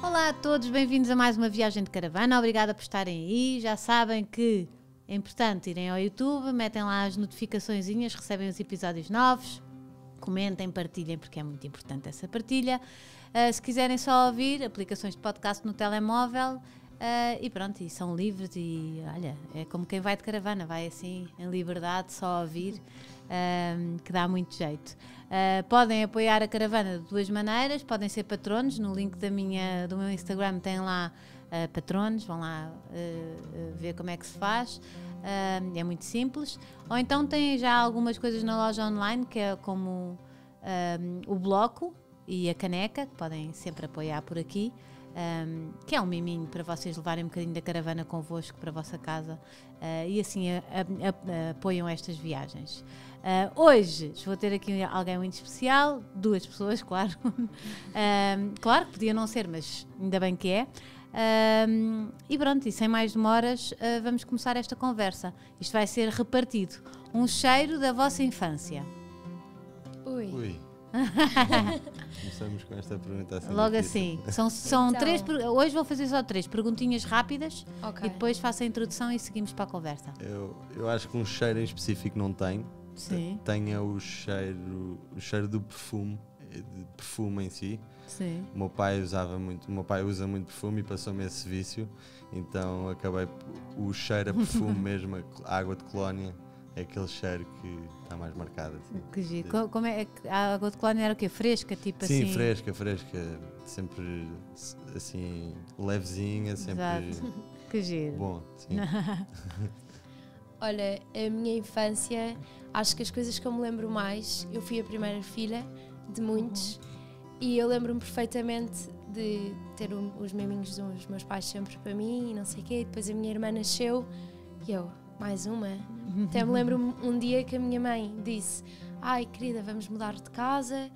Olá a todos, bem-vindos a mais uma viagem de caravana, obrigada por estarem aí, já sabem que é importante irem ao YouTube, metem lá as notificaçõezinhas, recebem os episódios novos, comentem, partilhem porque é muito importante essa partilha, se quiserem só ouvir aplicações de podcast no telemóvel e pronto, e são livres e olha, é como quem vai de caravana, vai assim em liberdade, só ouvir. Que dá muito jeito. Podem apoiar a caravana de duas maneiras, podem ser patronos, no link do meu Instagram tem lá patronos, vão lá ver como é que se faz, é muito simples, ou então tem já algumas coisas na loja online que é como o bloco e a caneca, que podem sempre apoiar por aqui, que é um miminho para vocês levarem um bocadinho da caravana convosco para a vossa casa e assim apoiam estas viagens. Hoje vou ter aqui alguém muito especial, duas pessoas, claro. Claro que podia não ser, mas ainda bem que é. E pronto, e sem mais demoras vamos começar esta conversa. Isto vai ser repartido. Um cheiro da vossa infância. Ui. Ui. Começamos com esta pergunta assim. Logo assim. São então, três. Hoje vou fazer só três perguntinhas rápidas, okay. E depois faço a introdução e seguimos para a conversa. Eu acho que um cheiro em específico não tenho. Sim. Tenho o cheiro do perfume, de perfume em si. Sim. O meu pai usava muito, o meu pai usa muito perfume e passou-me esse vício. Então acabei o cheiro a perfume mesmo, a água de colónia. É aquele cheiro que está mais marcado. Assim. Que giro. Como é, a água de colónia era o quê? Fresca? Tipo sim, assim? fresca. Sempre assim, levezinha, sempre. Exato. Que giro. Bom, sim. Olha, a minha infância, acho que as coisas que eu me lembro mais, eu fui a primeira filha de muitos, e eu lembro-me perfeitamente de ter os miminhos dos meus pais sempre para mim, e não sei o quê, e depois a minha irmã nasceu, e eu... Mais uma. Até me lembro um dia que a minha mãe disse: "Ai, querida, vamos mudar de casa,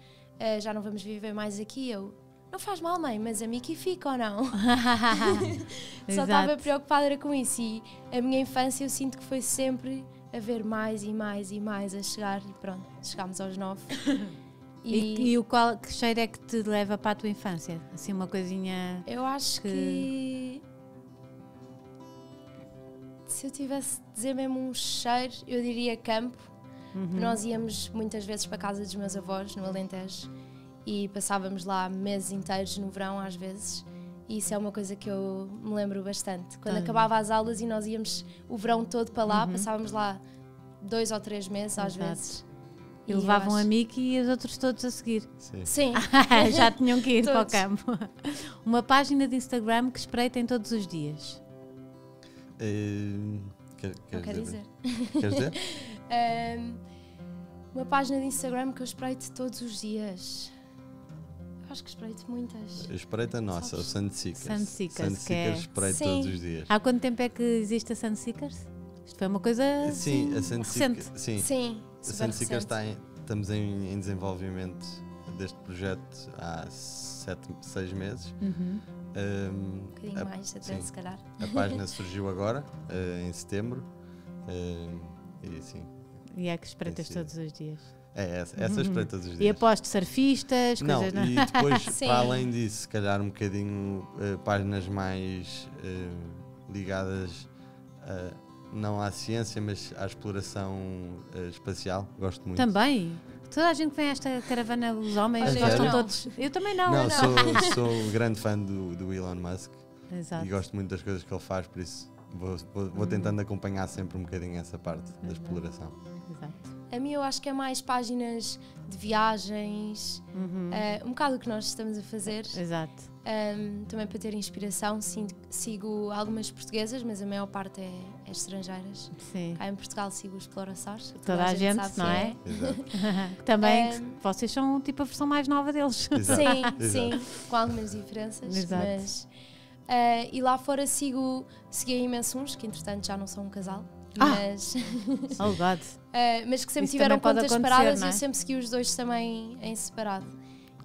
já não vamos viver mais aqui." Eu: "Não faz mal, mãe, mas a Miki fica ou não?" Só estava preocupada com isso. E a minha infância eu sinto que foi sempre a ver mais e mais e mais a chegar. E pronto, chegámos aos 9. E o qual que cheiro é que te leva para a tua infância? Assim, uma coisinha. Eu acho que... Se eu tivesse de dizer mesmo um cheiro, eu diria campo. Nós íamos muitas vezes para a casa dos meus avós, no Alentejo, e passávamos lá meses inteiros no verão, às vezes. E isso é uma coisa que eu me lembro bastante. Quando acabava as aulas e nós íamos o verão todo para lá, passávamos lá 2 ou 3 meses, às vezes. E levavam a Miki e os outros todos a seguir. Sim. Sim. Já tinham que ir para o campo. Uma página de Instagram que espreitem todos os dias. Queres dizer? Uma página de Instagram que eu espreito todos os dias. Eu acho que espreito muitas. Eu espreito a nossa, sabes? O Sun Seekers. Sun Seekers, espreito todos os dias. Há quanto tempo é que existe a Sun Seekers? Isto foi uma coisa assim, recente. Sim, a Sun Seekers estamos em desenvolvimento deste projeto há 7, 6 meses. Um bocadinho mais até, se calhar. A página surgiu agora, em setembro, e assim. E é que espreitas todos os dias. É, essa espreita todos os dias. E aposto surfistas, coisas... Não, e depois, para além disso, se calhar um bocadinho páginas mais ligadas, não à ciência, mas à exploração espacial, gosto muito. Também? Toda a gente que vem a esta caravana, os homens gostam todos. Eu também não. Não, sou grande fã do Elon Musk. Exato. E gosto muito das coisas que ele faz, por isso vou tentando acompanhar sempre um bocadinho essa parte da exploração. Exato. A mim eu acho que é mais páginas de viagens, um bocado o que nós estamos a fazer. Exato. Também para ter inspiração, sigo algumas portuguesas, mas a maior parte é estrangeiras. Sim. Cá em Portugal sigo os explorações. Toda a gente, não é? Exato. Também vocês são tipo a versão mais nova deles. Exato. Sim, exato. Sim, com algumas diferenças. Exato. Mas, e lá fora segui imenso uns, que entretanto já não são um casal. Mas que sempre isso tiveram contas separadas e eu sempre segui os dois também em separado.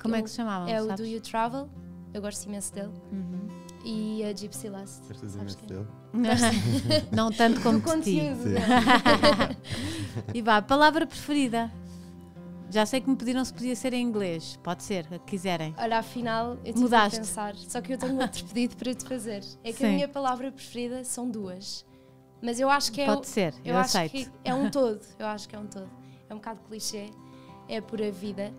Como é que se chamavam? É o Do You Travel, eu gosto imenso dele, e a Gypsy Lust. Gostas imenso dele? Não tanto como de ti. E vá, palavra preferida? Já sei que me pediram se podia ser em inglês. Pode ser, o que quiserem. Olha, afinal, eu tive que pensar. Só que eu tenho outro pedido para te fazer. É que Sim. a minha palavra preferida são duas. Mas eu acho que é... Pode ser, eu aceito. Acho que é um todo. Eu acho que é um todo. É um bocado clichê. É pura vida.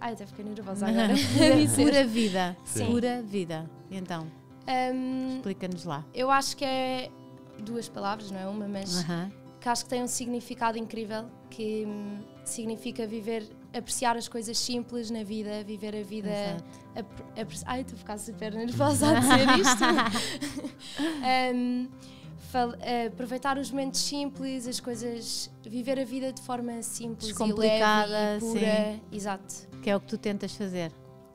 Ai, até fiquei nervosa agora. Pura vida. Sim. Pura vida. E então? Explica-nos lá. Eu acho que é duas palavras, não é uma, mas... Que acho que tem um significado incrível, que significa viver, apreciar as coisas simples na vida, viver a vida... Ai, estou a ficar super nervosa a dizer isto. Aproveitar os momentos simples, as coisas... Viver a vida de forma simples e leve e pura. Sim. Exato. Que é o que tu tentas fazer.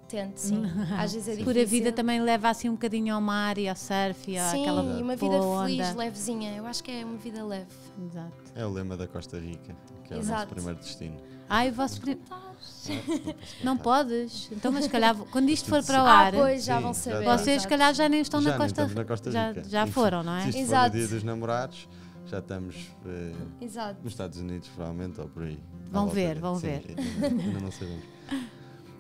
Tento, sim. Às vezes é difícil. Pura vida também leva assim um bocadinho ao mar e ao surf e àquela boa onda. Sim, uma vida feliz, levezinha. Eu acho que é uma vida leve. Exato. É o lema da Costa Rica, que é o nosso primeiro destino. Ai, o vosso primeiro... Não podes? Então, mas se calhar, quando isto for para o ar, pois, já vão saber. Vocês se calhar já nem estão na Costa Rica. Já foram, não é? Exato. Se isto for o dia dos namorados, já estamos nos Estados Unidos, provavelmente, ou por aí. Vão ver, vão ver. Ainda não sabemos.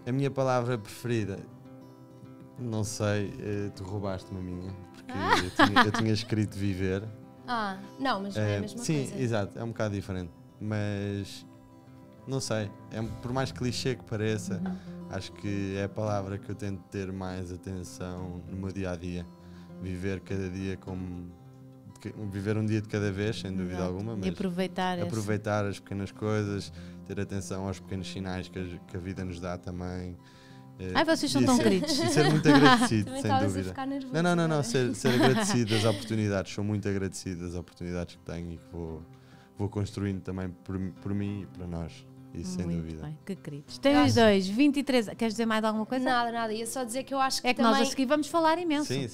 A minha palavra preferida, não sei, tu roubaste-me a minha, porque eu tinha escrito viver. Ah, não, mas não é a mesma coisa. Sim, exato, é um bocado diferente, mas não sei, por mais clichê que pareça, acho que é a palavra que eu tento ter mais atenção no meu dia-a-dia. Viver cada dia como... Viver um dia de cada vez, sem dúvida alguma, mas e aproveitar as pequenas coisas, ter atenção aos pequenos sinais que a vida nos dá também. Ai, vocês são tão queridos. Ser muito agradecido, sem dúvida. A ficar nervoso, não. Ser agradecido às oportunidades. Sou muito agradecido às oportunidades que tenho e que vou construindo também por mim e para nós. Isso, sem dúvida. Bem, que queridos. Tem os dois, 23. Queres dizer mais alguma coisa? Nada. Ia só dizer que eu acho que é que também... nós a seguir vamos falar imenso. Sim.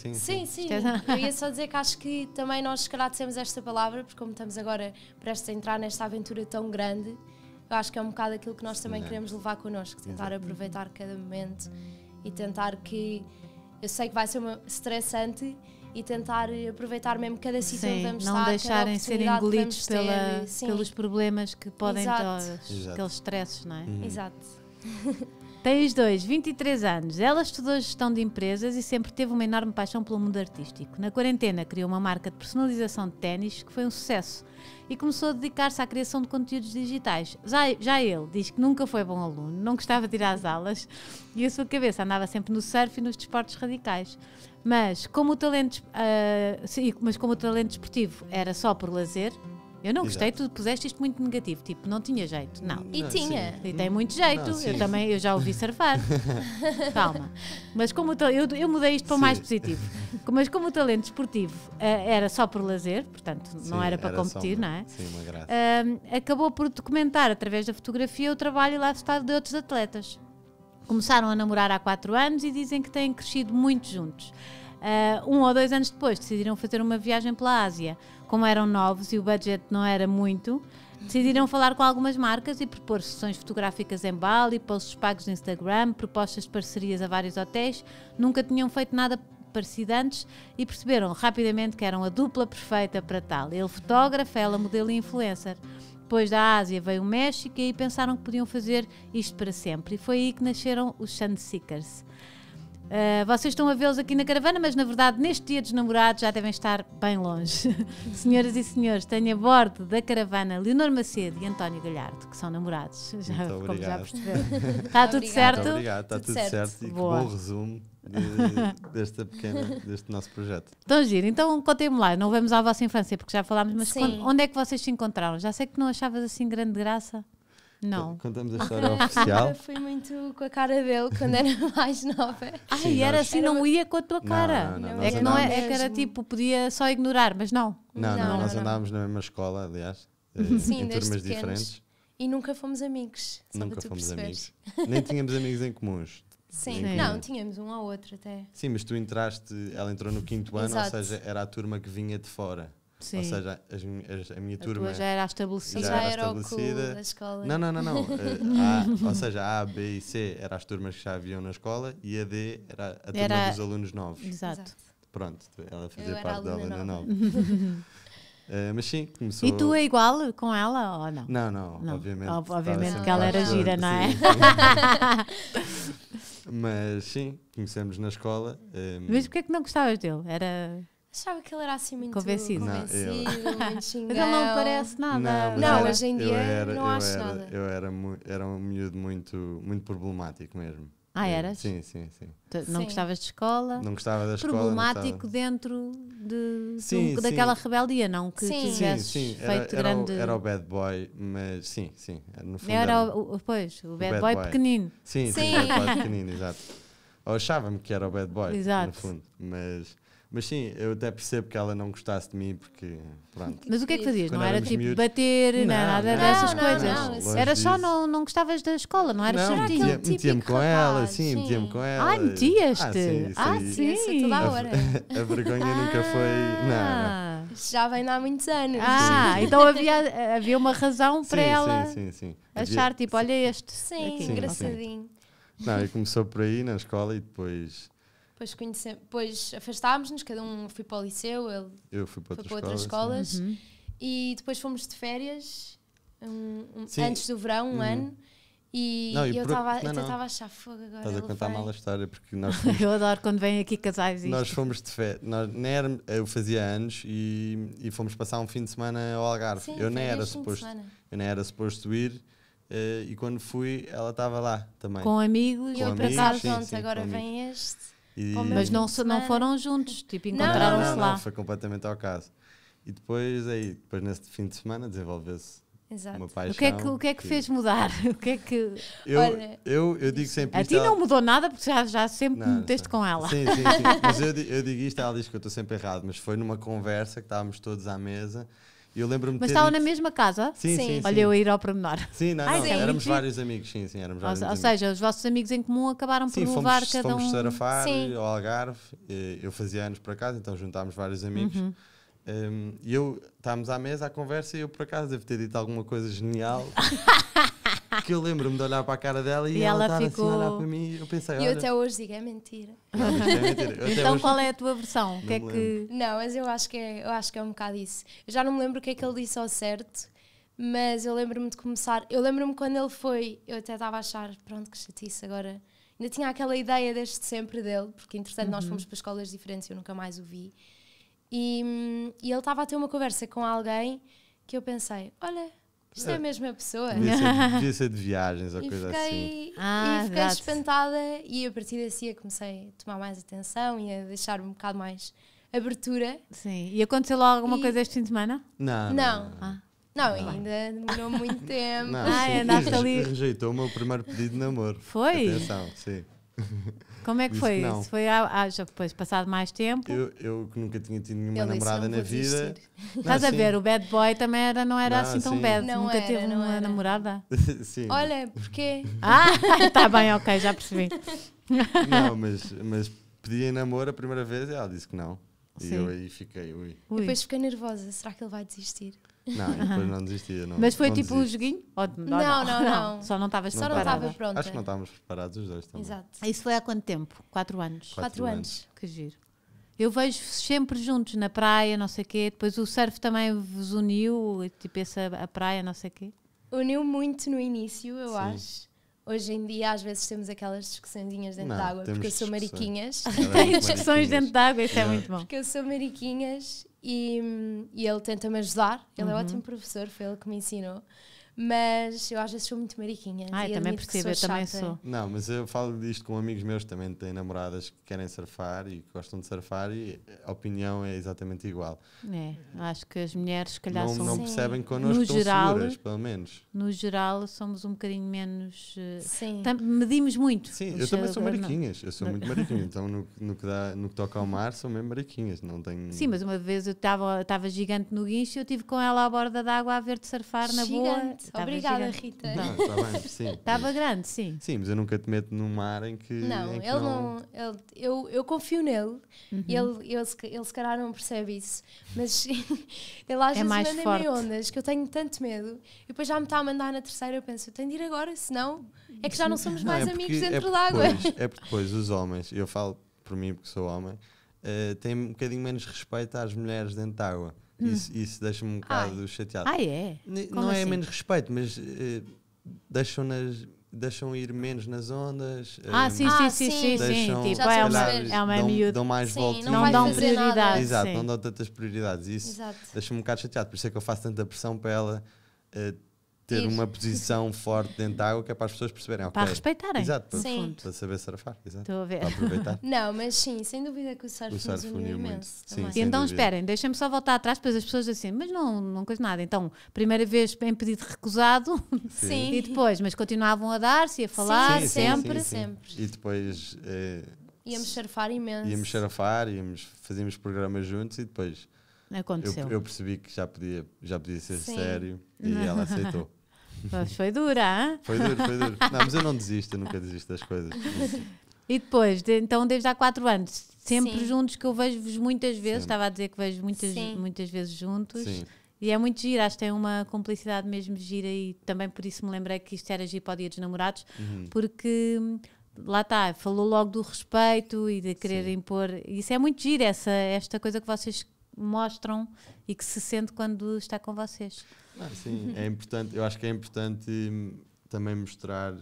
Eu ia só dizer que acho que também nós, se calhar, dissemos esta palavra, porque como estamos agora prestes a entrar nesta aventura tão grande, eu acho que é um bocado aquilo que nós também queremos levar connosco, tentar aproveitar cada momento e tentar que... Eu sei que vai ser uma estressante e tentar aproveitar mesmo cada sítio onde vamos estar, não deixarem ser engolidos pelos problemas que podem ter, aqueles stresses, não é? Exato. Tem os dois, 23 anos. Ela estudou gestão de empresas e sempre teve uma enorme paixão pelo mundo artístico. Na quarentena criou uma marca de personalização de ténis que foi um sucesso e começou a dedicar-se à criação de conteúdos digitais. Já ele diz que nunca foi bom aluno, não gostava de ir às aulas e a sua cabeça andava sempre no surf e nos desportos radicais. Mas como o talento desportivo era só por lazer... Eu não gostei, tu puseste isto muito negativo, tipo, não tinha jeito, não. E tinha. Sim. E tem muito jeito, eu já ouvi surfar. Calma. Mas como eu mudei isto para o mais positivo. Mas como o talento desportivo era só por lazer, portanto, não era para competir, não é? Sim, uma graça. Acabou por documentar, através da fotografia, o trabalho e lifestyle de outros atletas. Começaram a namorar há 4 anos e dizem que têm crescido muito juntos. 1 ou 2 anos depois decidiram fazer uma viagem pela Ásia. Como eram novos e o budget não era muito, decidiram falar com algumas marcas e propor sessões fotográficas em Bali, posts pagos no Instagram, propostas de parcerias a vários hotéis. Nunca tinham feito nada parecido antes e perceberam rapidamente que eram a dupla perfeita para tal. Ele fotógrafo, ela modelo e influencer. Depois da Ásia veio o México e aí pensaram que podiam fazer isto para sempre. E foi aí que nasceram os Sun Seekers. Vocês estão a vê-los aqui na caravana, mas na verdade neste dia dos namorados já devem estar bem longe. Senhoras e senhores, tenho a bordo da caravana Leonor Macedo e António Galhardo, que são namorados. Como já perceberam. Está tudo certo? Muito obrigado, está tudo certo. E que bom resumo deste nosso projeto. Então, giro, então contem-me lá, não vamos à vossa infância porque já falámos, mas onde é que vocês se encontraram? Já sei que não achavas assim grande graça. Não. Contamos a história oficial. Eu fui muito com a cara dele quando era mais nova. Ai, era assim, não ia com a tua cara. É que era tipo, podia só ignorar, mas não. Não, nós andávamos na mesma escola, aliás, em turmas diferentes. E nunca fomos amigos. Nunca fomos amigos. Nem tínhamos amigos em comuns. Sim. Não, tínhamos um ao outro até. Sim, mas tu entraste, ela entrou no 5º ano, ou seja, era a turma que vinha de fora. Sim. Ou seja, a minha turma já era estabelecida. Já era estabelecida. Da escola. Não. Ou seja, a B e C eram as turmas que já haviam na escola e a D era a turma dos alunos novos. Exato. Pronto, ela fazia parte da aluna nova. Mas sim, começou... E tu é igual com ela ou não? Não, não, não. Obviamente. Obviamente que ela era gira, não é? Sim. Mas sim, conhecemos na escola. Mas porquê é que não gostavas dele? Era... Achava que ele era assim muito convencido. Muito xingão. Mas ele não parece nada. Não, não era, hoje em dia era, não acho era, nada. Eu era um miúdo muito problemático mesmo. Ah, eras? Sim, sim, sim. Não gostavas de escola? Não gostava da escola. Problemático dentro de, sim, daquela rebeldia, não que sim. tivesses sim, sim. feito era grande... Era o bad boy, mas sim, sim. No fundo era o, pois, o bad boy pequenino. Sim, sim, o bad boy pequenino, exato. Ou achava-me que era o bad boy, exato. No fundo, mas sim, eu até percebo que ela não gostasse de mim porque, pronto. Mas o que é que fazias? Quando não era tipo miúdos, bater, não, nada não, dessas não, coisas. Não, era só não gostavas da escola, não eras certinho. Metia-me com ela, sim, metia-me com ela. Ah, metias-te? Ah, sim. Isso toda a hora. A vergonha nunca foi... Não, não. Já vem há muitos anos. Ah, então havia uma razão para ela achar tipo, olha este. Sim, engraçadinho. Não, e começou por aí na escola e depois... Depois afastámos-nos, cada um foi para o liceu, ele foi para outras escolas, uhum. E depois fomos de férias, antes do verão, uhum. ano, e eu estava a achar fogo agora. Estás a contar mal a história, porque nós fomos, eu adoro quando vêm aqui casais e nós fomos de férias, eu fazia anos e fomos passar um fim de semana ao Algarve. Sim, eu nem era suposto ir. E quando fui, ela estava lá também. Com amigos, e eu para casa, agora vem este. E mas não foram juntos, tipo, encontraram-se lá. Não, foi completamente ao caso. E depois nesse fim de semana desenvolveu-se uma paixão. O que é que fez mudar? O que é que... Eu digo sempre... A ti não mudou nada porque já sempre meteste com ela. Sim, sim, sim. Mas eu digo isto, ela diz que eu estou sempre errado, mas foi numa conversa que estávamos todos à mesa. Eu lembro-me mas estavam na mesma casa? Sim, sim, sim. Olha, eu ia ir ao pormenor. Sim, não, não. Éramos vários amigos, sim, sim. Éramos vários amigos. Ou seja, os vossos amigos em comum acabaram por levar cada um... Sim, fomos sarafar ao Algarve. Eu fazia anos por acaso, então juntámos vários amigos. Uhum. E estávamos à mesa, à conversa, e eu por acaso devo ter dito alguma coisa genial. Que eu lembro-me de olhar para a cara dela e ela estava ficou... assim a olhar para mim. Eu pensei, olha... E eu até hoje digo, é mentira. Então qual é a tua versão? Não, mas eu acho que é um bocado isso. Eu já não me lembro o que é que ele disse ao certo, mas eu lembro-me de começar... Eu lembro-me quando ele foi, eu até estava a achar, pronto, que chatice agora. Ainda tinha aquela ideia desde sempre dele, porque entretanto nós fomos para escolas diferentes e eu nunca mais o vi. E ele estava a ter uma conversa com alguém que eu pensei, olha... Isto é a mesma pessoa. Devia ser de viagens ou coisa assim. E fiquei espantada e a partir daí comecei a tomar mais atenção e a deixar um bocado mais abertura. Sim. E aconteceu logo alguma coisa este fim de semana? Não. Não, ainda demorou muito tempo. Andaste ali. Rejeitou o meu primeiro pedido de namoro. Foi? Atenção, sim. Como é que foi isso? Foi já depois passado mais tempo? Eu que nunca tinha tido nenhuma namorada na vida. Estás a ver, o bad boy também não era assim tão bad. Nunca teve uma namorada? Sim. Olha, porquê? Ah, está bem, ok, já percebi. Não, mas pedi em namoro a primeira vez e ela disse que não. Sim. E eu aí fiquei, ui. Depois fiquei nervosa, será que ele vai desistir? Não, depois não desistia. Não, mas foi não tipo o joguinho? Não. Só não estavas preparada. Acho que não estávamos preparados os dois também. Exato. Isso foi há quanto tempo? 4 anos. 4 anos. Que giro. Eu vejo sempre juntos na praia, não sei o quê. Depois o surf também vos uniu, tipo a praia, não sei o quê. Uniu muito no início, eu acho. Hoje em dia às vezes temos aquelas discussõezinhas dentro de água, porque eu sou mariquinhas. Tem discussões dentro de água, isso é muito bom. Porque eu sou mariquinhas... E ele tenta-me ajudar, ele é ótimo professor, foi ele que me ensinou, mas eu às vezes sou muito mariquinha. Ah, também percebo, eu também sou. Não, mas eu falo disto com amigos meus que também têm namoradas que querem surfar e que gostam de surfar e a opinião é exatamente igual. É, acho que as mulheres se calhar não percebem connosco, estão seguras, pelo menos. No geral somos um bocadinho menos... Sim. Medimos muito. Sim, eu também sou mariquinhas, eu sou muito mariquinha, então no que toca ao mar sou mesmo mariquinhas, não tenho... Sim, mas uma vez eu estava gigante no guincho e eu estive com ela à borda d'água a ver-te surfar na boa. Obrigada, Rita. Estava grande, sim. Sim, mas eu nunca te meto num mar em que... Não, em que ele não... Eu confio nele. Uhum. Ele se calhar não percebe isso. Mas ele às vezes manda-me ondas, que eu tenho tanto medo. E depois já me está a mandar na terceira, eu penso, eu tenho de ir agora, senão é que já não somos mais amigos dentro da água. É porque depois os homens, eu falo por mim porque sou homem, têm um bocadinho menos respeito às mulheres dentro da água. Isso deixa-me um bocado chateado. Ah, é? Não assim? É menos respeito, mas deixam ir menos nas ondas. Sim. Tipo, é uma miúda. Dão mais voltas. Não dão prioridade. Exato, não dão tantas prioridades. Isso deixa-me um bocado chateado. Por isso é que eu faço tanta pressão para ela ter uma posição forte dentro da água, que é para as pessoas perceberem. Okay. Para respeitarem. Exato, para saber surfar. Exato. Estou a ver. Para aproveitar. Não, mas sim, sem dúvida que o surf uniu imenso. Sim, então esperem, deixem-me só voltar atrás, depois as pessoas assim, mas não coisa nada. Então, primeira vez bem pedido recusado, sim. E depois, mas continuavam a dar-se e a falar, sempre. E depois... íamos surfar imenso. Fazíamos programas juntos e depois... Aconteceu. Eu percebi que já podia ser sério e ela aceitou. Mas foi dura, hein? Foi duro. Não, mas eu não desisto, eu nunca desisto das coisas. E depois, então desde há 4 anos, sempre juntos, que eu vejo-vos muitas vezes, estava a dizer que vejo muitas vezes juntos. Sim. E é muito giro, acho que tem uma cumplicidade mesmo gira e também por isso me lembrei que isto era giro para o Dia dos Namorados, porque... Lá está, falou logo do respeito e de querer impor. Isso é muito giro, esta coisa que vocês mostram e que se sente quando está com vocês. Sim, é importante. Eu acho que é importante também mostrar...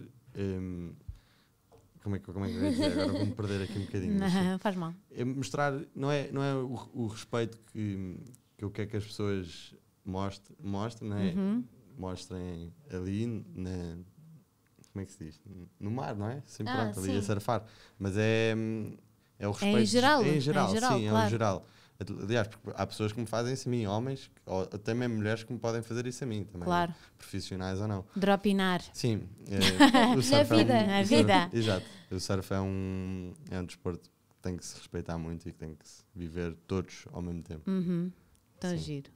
Como é que eu ia dizer? Agora vou-me perder aqui um bocadinho. Não, faz mal. É mostrar... Não é o respeito que eu quero que as pessoas mostrem, não é? Mostrem ali na... Como é que se diz? No mar, não é? Sempre pronto, ali a surfar. Mas é o respeito... É em geral, claro. Aliás, porque há pessoas que me fazem isso a mim, homens, ou até mesmo mulheres que me podem fazer isso a mim também. Claro. Profissionais ou não. Dropinar. Sim. Na vida. Exato. O surf é um desporto que tem que se respeitar muito e que tem que se viver todos ao mesmo tempo. Então giro.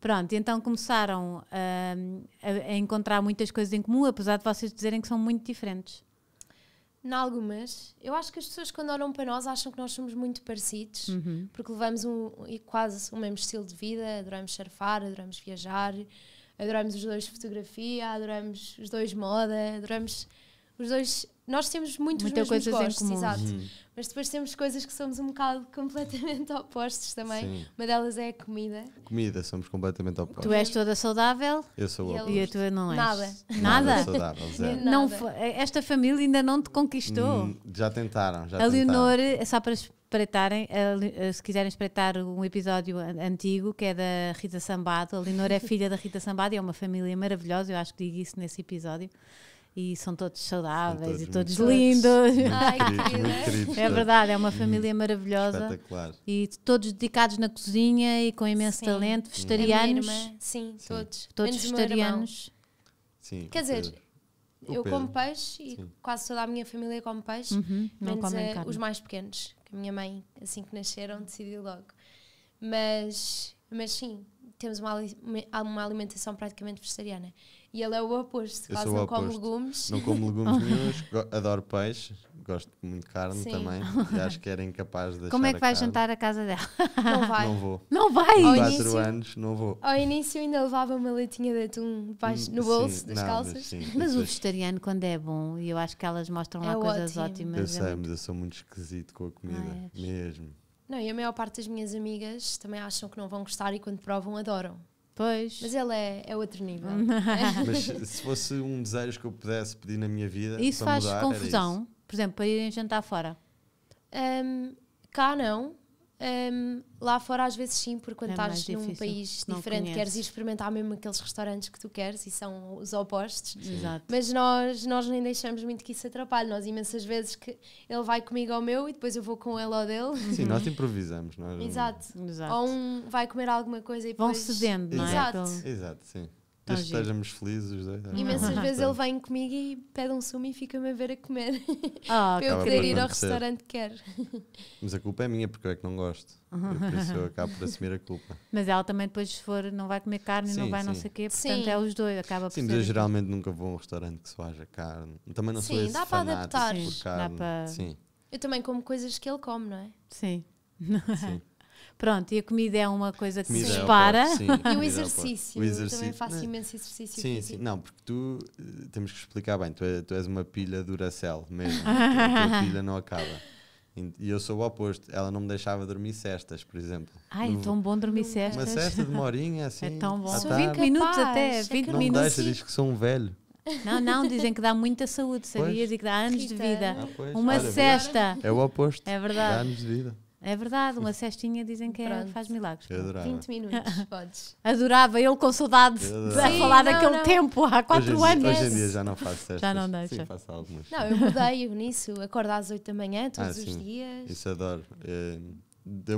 Pronto, então começaram a encontrar muitas coisas em comum, apesar de vocês dizerem que são muito diferentes. Em algumas, eu acho que as pessoas quando olham para nós acham que nós somos muito parecidos, porque levamos quase o mesmo estilo de vida, adoramos surfar, adoramos viajar, adoramos os dois fotografia, adoramos os dois moda, adoramos os dois... Nós temos muitas coisas gostos, em comum. Exato. Mas depois temos coisas que somos um bocado completamente opostos também. Sim. Uma delas é a comida. Somos completamente opostos. Tu és toda saudável. Eu sou oposto. E a tua não és. Nada saudável, zero. Não, esta família ainda não te conquistou. Já tentaram. A Leonor, só para espreitarem, se quiserem espreitar um episódio antigo, que é da Rita Sambado. A Leonor é filha da Rita Sambado e é uma família maravilhosa. Eu acho que digo isso nesse episódio. E são todos saudáveis e todos lindos. Ai, queridos, é verdade, é uma família maravilhosa. Espetacular. E todos dedicados na cozinha e com imenso talento. Vegetarianos. Sim, todos. Todos vegetarianos. Sim. Quer dizer, eu como peixe e quase toda a minha família come peixe, menos os mais pequenos, que a minha mãe, assim que nasceram, decidiu logo. Mas sim, temos uma alimentação praticamente vegetariana. E ele é o oposto, quase não come legumes. Não como legumes nenhuns, adoro peixe, gosto muito de carne também. E acho que era incapaz de deixar. Como é que vais jantar à casa dela? Não vai! Há 4 anos, não vou. Ao início ainda levava uma latinha de atum no bolso das calças. Mas o vegetariano quando é bom, e eu acho que elas mostram lá coisas ótimas. Eu sei, mas eu sou muito esquisito com a comida, mesmo. Não, e a maior parte das minhas amigas também acham que não vão gostar e quando provam adoram. Pois. Mas ele é outro nível. Mas se fosse um desejo que eu pudesse pedir na minha vida, isso faz confusão, por exemplo, para irem jantar fora? Cá não. Lá fora às vezes sim, porque quando estás num país diferente queres ir experimentar mesmo aqueles restaurantes que tu queres e são os opostos. Exato. Mas nós nem deixamos muito que isso atrapalhe. Nós imensas vezes que ele vai comigo ao meu e depois eu vou com ele ao dele. Sim, nós improvisamos. Exato. Ou um vai comer alguma coisa e depois... Vão cedendo, não é? Exato, sim. Desde que estejamos felizes os dois. Imensas vezes ele vem comigo e pede um sumo e fica-me a ver a comer. Para eu querer ir ao restaurante que quero. Mas a culpa é minha, porque eu é que não gosto. Por isso eu acabo por assumir a culpa. Mas ela também depois se for, não vai comer carne, não vai não sei o quê, portanto é os dois. Acaba por mas eu geralmente nunca vou a um restaurante que só haja carne. Também não sou esse fanático por carne. Eu também como coisas que ele come, não é? Sim. Pronto, e a comida é uma coisa que se dispara. E o exercício. Eu também faço imenso exercício. Não, porque tu temos que explicar bem. Tu és uma pilha Duracell mesmo. A tua pilha não acaba. E eu sou o oposto. Ela não me deixava dormir cestas, por exemplo. Ai, é tão bom dormir cestas. Uma cesta de uma horinha, assim. É tão bom. 20 minutos até. 20 não minutos. Deixa, diz que sou um velho. Não, não, dizem que dá muita saúde, sabias? Pois. E que dá anos de vida. Ah, uma cesta. É o oposto. É verdade. Dá anos de vida. É verdade, uma cestinha dizem que é, faz milagres. 20 minutos, podes. Adorava, ele com saudades a falar daquele tempo, há 4 anos. Hoje em dia já não faço cestas. Já não deixa. Sim, faço algumas. Não, eu mudei-o nisso, acordo às 8 da manhã, todos os dias. Isso adoro.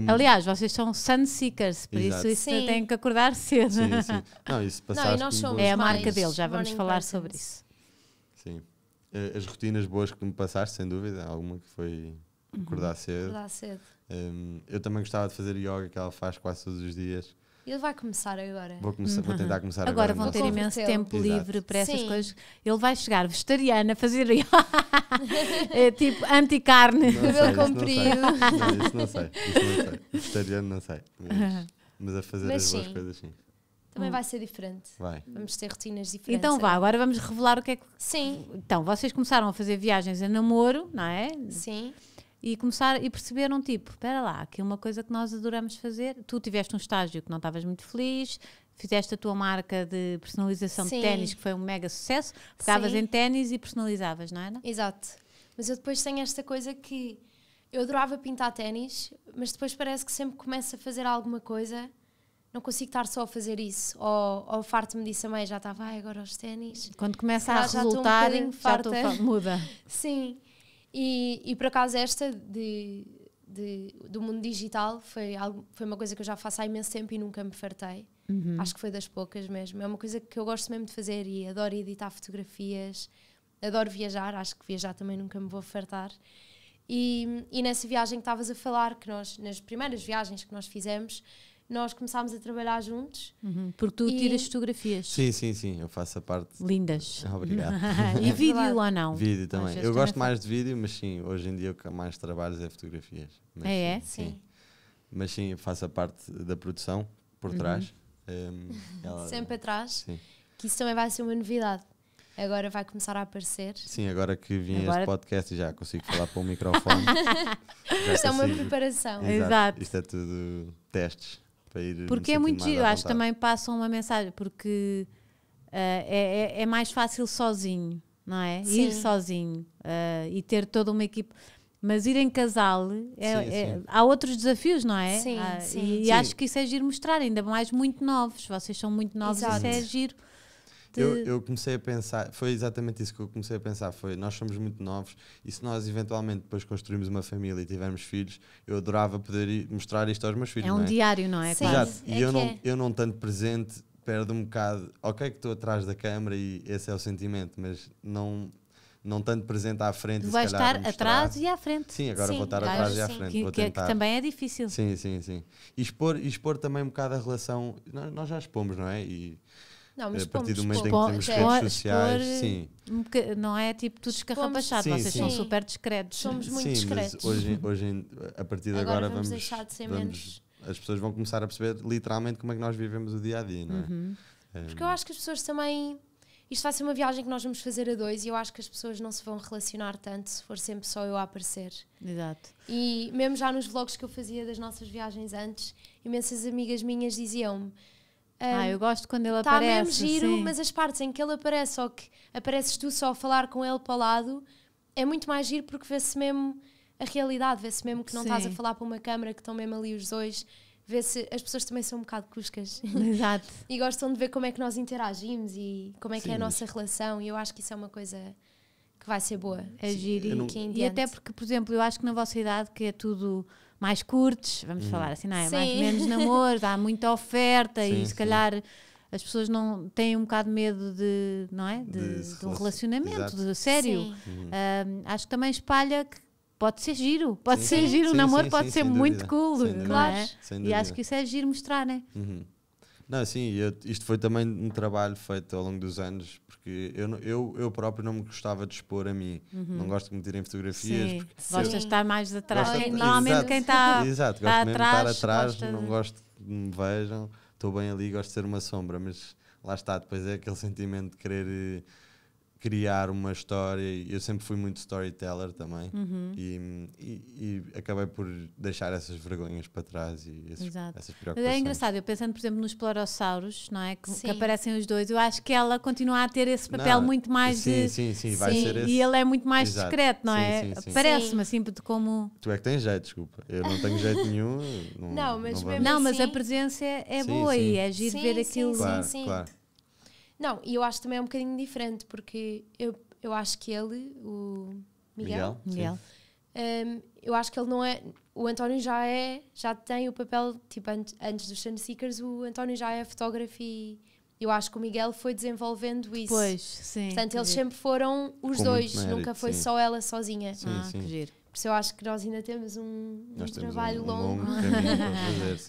Aliás, vocês são Sun Seekers, por isso, têm que acordar cedo. Sim, sim. Não, isso passaste. É a marca dele, já vamos falar sobre isso. Sim. As rotinas boas que me passaste, sem dúvida, alguma que foi acordar cedo. Acordar cedo. Eu também gostava de fazer yoga, que ela faz quase todos os dias. Ele vai começar agora. Vou tentar começar agora. Agora vão ter imenso tempo livre para essas coisas. Ele vai chegar vegetariano a fazer yoga, tipo anti-carne. Cabelo comprido. Isso não sei. Vegetariano não sei. Mas a fazer as boas coisas, sim. Também vai ser diferente. Vai. Vamos ter rotinas diferentes. Então vá, agora vamos revelar o que é que... Sim. Então, vocês começaram a fazer viagens a namoro, não é? Sim. E começaram e perceberam, tipo, espera lá, aqui uma coisa que nós adoramos fazer. Tu tiveste um estágio que não estavas muito feliz, fizeste a tua marca de personalização de ténis, que foi um mega sucesso, pegavas em ténis e personalizavas, não era? Exato. Mas eu depois tenho esta coisa que eu adorava pintar ténis, mas depois parece que sempre começo a fazer alguma coisa, não consigo estar só a fazer isso. Ou farto-me disso a meio, já estava, agora os ténis. Quando começa a resultar, já muda. Sim. E por acaso esta do mundo digital foi uma coisa que eu já faço há imenso tempo e nunca me fartei. Acho que foi das poucas mesmo. É uma coisa que eu gosto mesmo de fazer e adoro editar fotografias, adoro viajar, acho que viajar também nunca me vou fartar. E nessa viagem que estavas a falar, que nós, nas primeiras viagens que nós fizemos, nós começámos a trabalhar juntos. Porque tu tiras fotografias. Sim, sim, sim, eu faço a parte... Lindas. Obrigado. E vídeo ou não? Vídeo também. Eu gosto mais de vídeo, mas sim, hoje em dia o que mais trabalho é fotografias. Mas, é? Sim. Sim. Mas sim, eu faço a parte da produção, por trás. Ela... Sempre atrás. Sim. Que isso também vai ser uma novidade. Agora vai começar a aparecer. Sim, agora que vim este podcast e já consigo falar para o microfone. Isto é uma preparação. Exato. Exato. Isto é tudo testes. Porque é muito giro, acho que também passam uma mensagem, porque é mais fácil sozinho, não é? Sim. Ir sozinho e ter toda uma equipe, mas ir em casal, há outros desafios, não é? Sim, sim. E acho que isso é giro mostrar, ainda mais muito novos, vocês são muito novos, isso é giro. Eu comecei a pensar, foi exatamente isso que eu comecei a pensar, foi, nós somos muito novos e se nós eventualmente depois construímos uma família e tivermos filhos, eu adorava poder mostrar isto aos meus filhos, não é? É um diário, não é? Sim. Exato, e eu não tanto presente, perdo um bocado, ok que estou atrás da câmara e esse é o sentimento, mas não tanto presente à frente. Vai estar atrás e à frente. Sim, agora vou estar atrás e à frente. Vou tentar. Que também é difícil. Sim, sim, sim. E expor também um bocado a relação, nós já expomos, não é? Não, mas a partir do momento em que temos redes sociais, sim. Não é tipo tudo escarrapachado, vocês são super discretos. Somos muito discretos. Mas hoje, a partir de agora, vamos deixar de ser menos. As pessoas vão começar a perceber literalmente como é que nós vivemos o dia a dia, não é? Porque eu acho que as pessoas também. Isto vai ser uma viagem que nós vamos fazer a dois e eu acho que as pessoas não se vão relacionar tanto se for sempre só eu a aparecer. Exato. E mesmo já nos vlogs que eu fazia das nossas viagens antes, imensas amigas minhas diziam-me. Eu gosto quando ele aparece. Está mesmo giro, mas as partes em que ele aparece ou que apareces tu só a falar com ele para o lado é muito mais giro porque vê-se mesmo a realidade, vê-se mesmo que não estás a falar para uma câmara, que estão mesmo ali os dois, vê-se, as pessoas também são um bocado cuscas. Exato. E gostam de ver como é que nós interagimos e como é que é a nossa relação e eu acho que isso é uma coisa que vai ser boa. É giro e até porque, por exemplo, eu acho que na vossa idade que é tudo... mais curtos, vamos falar assim, não é? Mais, menos namoro, há muita oferta e se calhar as pessoas não têm um bocado de medo de, não é? de um relacionamento de sério. Acho que também espalha que pode ser giro, o namoro pode ser muito cool, claro. E acho que isso é giro mostrar, não é? Não, sim, isto foi também um trabalho feito ao longo dos anos, porque eu próprio não me gostava de expor a mim, não gosto de me tirem fotografias. Sim, gostas de estar mais atrás, normalmente quem está atrás, não gosto que me vejam, estou bem ali, gosto de ser uma sombra, mas lá está, depois é aquele sentimento de querer criar uma história. Eu sempre fui muito storyteller também, e acabei por deixar essas vergonhas para trás e esses, essas preocupações. É engraçado, eu pensando por exemplo nos plorossauros, não é? Que aparecem os dois, eu acho que ela continua a ter esse papel muito mais de... Sim, vai ser esse. E ele é muito mais discreto, não é? Parece-me assim de como... Tu é que tens jeito, desculpa, eu não tenho jeito nenhum. Não, mas, não mesmo não, mas a presença é boa e é giro ver aquilo. Claro. Não, e eu acho também é um bocadinho diferente, porque eu acho que ele, o Miguel, eu acho que ele não é... O António já tem o papel, tipo, antes dos Sun Seekers, o António já é fotógrafo e eu acho que o Miguel foi desenvolvendo isso. Pois, sim. Portanto, eles sempre foram os dois, nunca foi só ela sozinha. Que giro. Por isso eu acho que nós ainda temos um trabalho longo